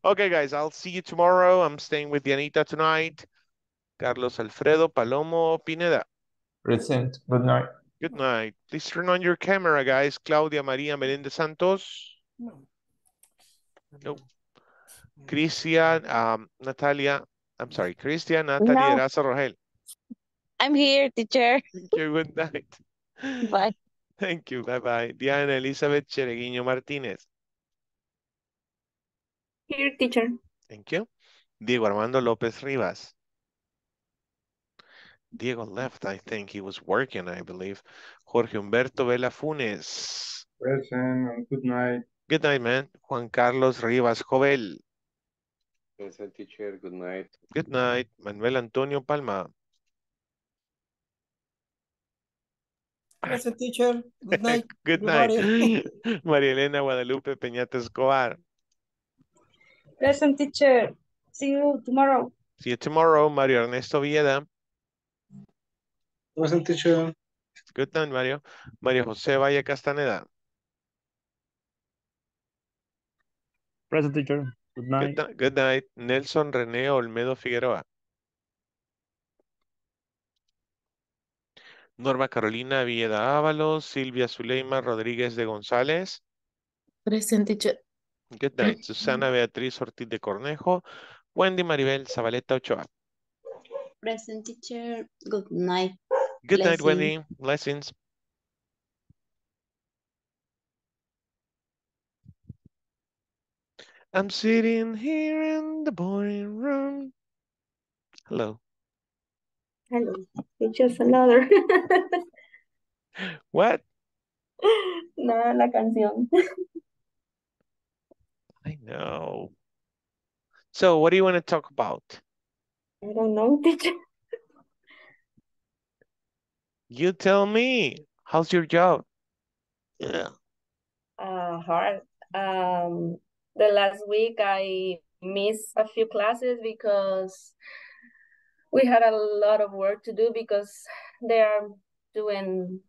Okay, guys, I'll see you tomorrow. I'm staying with Dianita tonight. Carlos Alfredo Palomo Pineda. Present. Good night. Good night. Please turn on your camera, guys. Claudia María Meléndez Santos. No. Cristian, Cristian Natalie Erazo Rogel. I'm here, teacher. Thank you. Good night. Bye. Thank you. Bye-bye. Diana Elizabeth Chereguino Martínez. Here, teacher. Thank you. Diego Armando López Rivas. Diego left. I think he was working, I believe. Jorge Humberto Vela Funes. Present. Good night. Good night, man. Juan Carlos Rivas Jovel. Present, teacher. Good night. Good night. Manuel Antonio Palma. Present, teacher. Good night. Good night. María Elena Guadalupe Peñate Escobar. Present, teacher. See you tomorrow. See you tomorrow. Mario Ernesto Villeda. Present, teacher. Good night, Mario. Mario José Valle Castaneda. Present, teacher. Good night. Good night. Nelson René Olmedo Figueroa. Norma Carolina Villeda Ábalos, Silvia Zuleima Rodríguez de González. Present, teacher. Good night. Susana Beatriz Ortiz de Cornejo. Wendy Maribel Zavaleta Ochoa. Present, teacher. Good night. Good night, Wendy. Blessings. I'm sitting here in the boring room. Hello. Hello. It's just another. What? No, la canción. I know. So, what do you want to talk about? I don't know, teacher. You tell me. How's your job? Yeah. Hard. The last week I missed a few classes because we had a lot of work to do because they are doing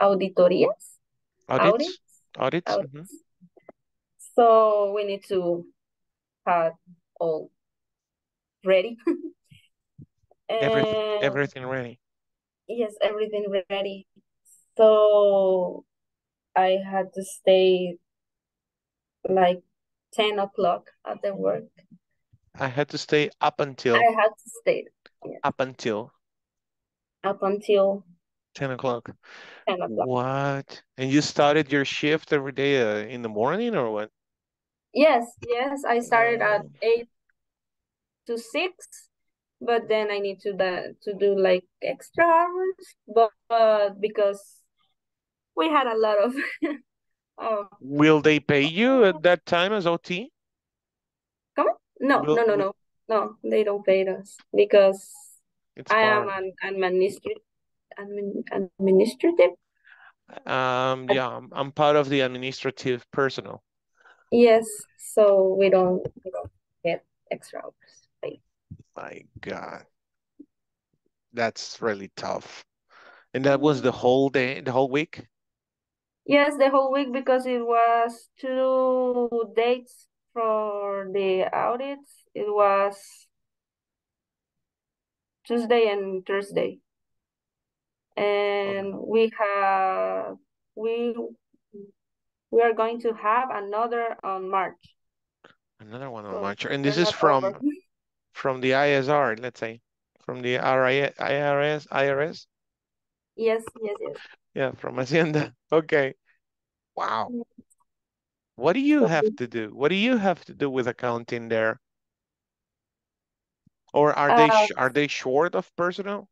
auditorias. Audits. Mm-hmm. So we need to have all ready. everything ready. Yes, everything ready. So I had to stay like 10 o'clock at the work. I had to stay up until. I had to stay. Yeah. Up until. 10 o'clock. 10 o'clock. What? And you started your shift every day in the morning or what? Yes. I started at 8 to 6, but then I need to do like extra hours, but because we had a lot of... Will they pay you at that time as OT? Come on? No. No, they don't pay us because I am administrative. I'm part of the administrative personnel. Yes, so we don't get extra hours. Right? My God, that's really tough. And that was the whole day, the whole week? Yes, the whole week, because it was 2 dates for the audits. It was Tuesday and Thursday. And we are going to have another on March. Another one on March. And this is from the ISR, let's say, from the IRS. Yes. Yeah, from Hacienda. Okay. Wow. What do you have to do? What do you have to do with accounting there? Or are they short of personnel?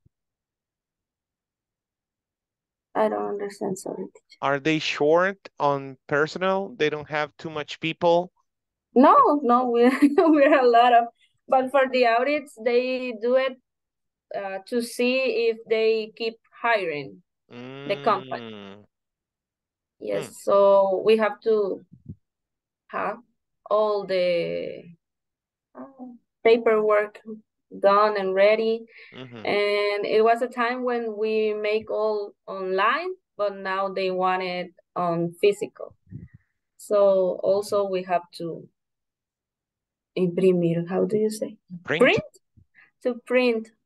I don't understand. Sorry. Are they short on personnel? They don't have too much people? No. We're a lot of... But for the audits, they do it to see if they keep hiring the company. Yes, so we have to have all the paperwork done and ready. And it was a time when we make all online, but now they want it on physical. So also we have to imprimir, how do you say? Print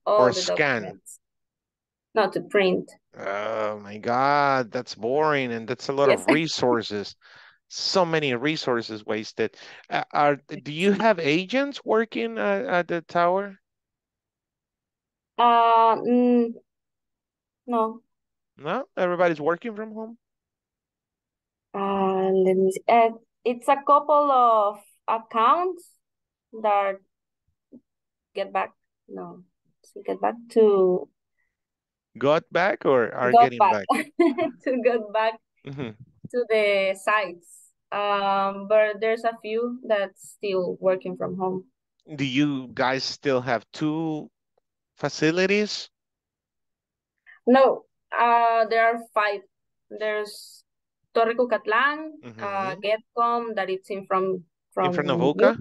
all or the scan. Documents. Not to print. Oh my God, that's boring, and that's a lot of resources. So many resources wasted. Do you have agents working at the tower? No. No, everybody's working from home. Let me see. It's a couple of accounts that are getting back to get back to the sites. But there's a few that's still working from home. Do you guys still have 2 facilities? No, there are 5. There's Torre Cucatlan, Getcom, that it's in front of Yuka.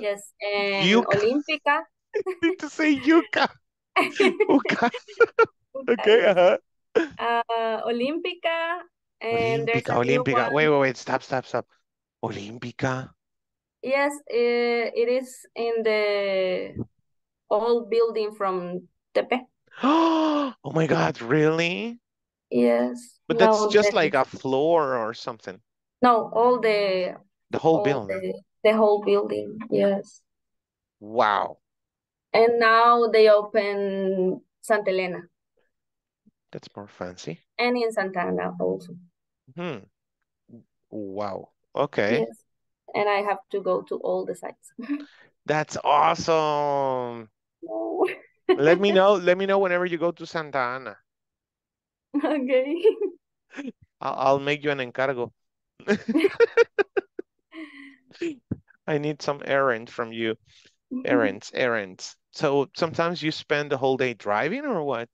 Yes, and Yuka. Olympica. I need to say Yuka. Okay. Olympica, and Olympica. Wait, stop. Olympica. Yes, it is in the old building from Tepe. Oh my God, really? Yes. But that's just like a floor or something. No, the whole building. The whole building, yes. Wow. And now they open Santa Elena. That's more fancy. And in Santa Ana also. Wow. Okay. Yes. and I have to go to all the sites. That's awesome. No. let me know whenever you go to Santa Ana. Okay. I'll make you an encargo. I need some errands from you. Errands. So sometimes you spend the whole day driving or what?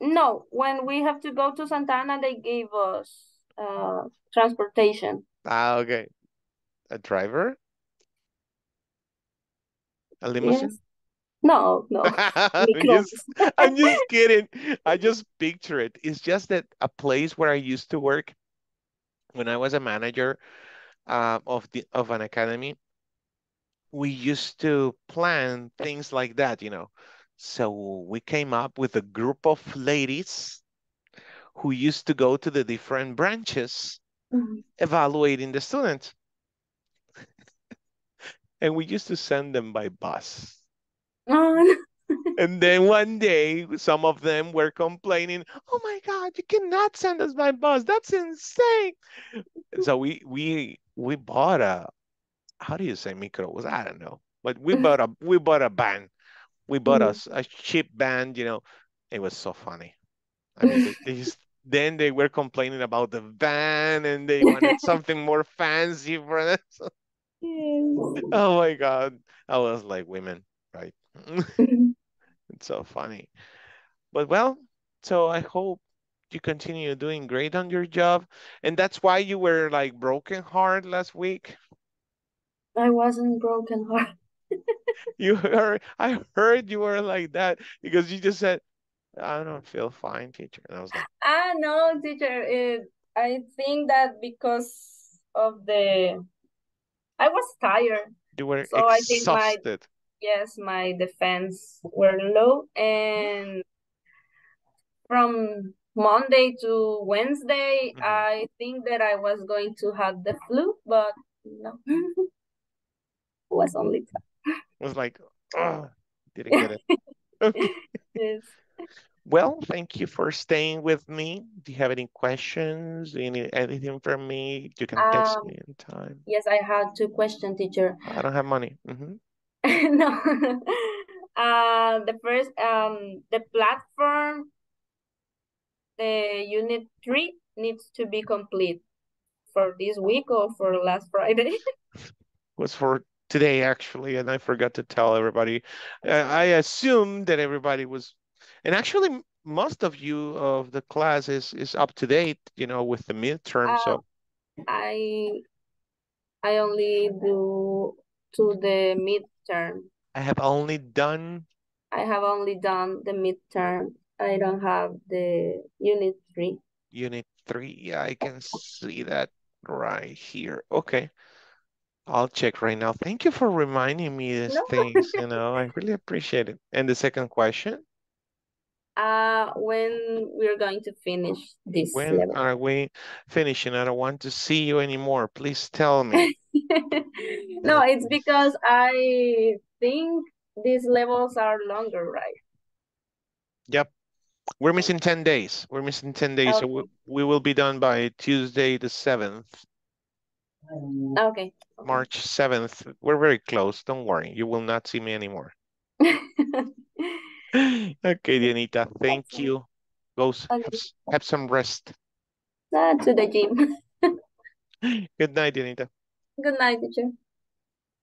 No, when we have to go to Santa Ana, they gave us transportation. Ah, okay. A driver? A limousine? Yes. No. I'm just kidding. I just picture it. It's just that a place where I used to work when I was a manager of an academy, we used to plan things like that, you know. So we came up with a group of ladies who used to go to the different branches, mm-hmm. evaluating the students. And we used to send them by bus. Oh, no. And then one day, some of them were complaining, oh my God, you cannot send us by bus. That's insane. So we bought a, how do you say micro? I don't know. But we bought a van. We bought a cheap band, you know. It was so funny. I mean, then they were complaining about the van and they wanted something more fancy for them. Oh my God. I was like, women, right? It's so funny. But well, so I hope you continue doing great on your job. And that's why you were like broken heart last week. I wasn't broken heart. I heard you were like that because you just said, I don't feel fine, teacher. And I was like, ah, no, teacher. I think that because of I was tired. You were so exhausted. I think my defense were low. And from Monday to Wednesday, mm-hmm. I think that I was going to have the flu, but no. It was only time. Was like, oh, didn't get it. Okay. Yes. Well, thank you for staying with me. Do you have any questions? Do you need anything from me? You can text me in time. Yes, I had 2 questions, teacher. I don't have money. Mm-hmm. No. The first, the platform, the unit 3 needs to be complete for this week or for last Friday. Was for today, actually, and I forgot to tell everybody. I assume that everybody was, and actually most of you of the class is up to date, you know, with the midterm. So I only do to the midterm. I have only done the midterm. I don't have the unit 3. Unit 3, yeah, I can see that right here. Okay. I'll check right now. Thank you for reminding me these things, you know. I really appreciate it. And the second question? When we're going to finish this level. When are we finishing? I don't want to see you anymore. Please tell me. No, it's because I think these levels are longer, right? Yep. We're missing 10 days. We're missing 10 days. Okay. So we will be done by Tuesday the 7th. Okay. March 7th. We're very close. Don't worry. You will not see me anymore. Okay, Dianita. Thank you. Go have some rest. To the gym. Good night, Dianita. Good night, teacher.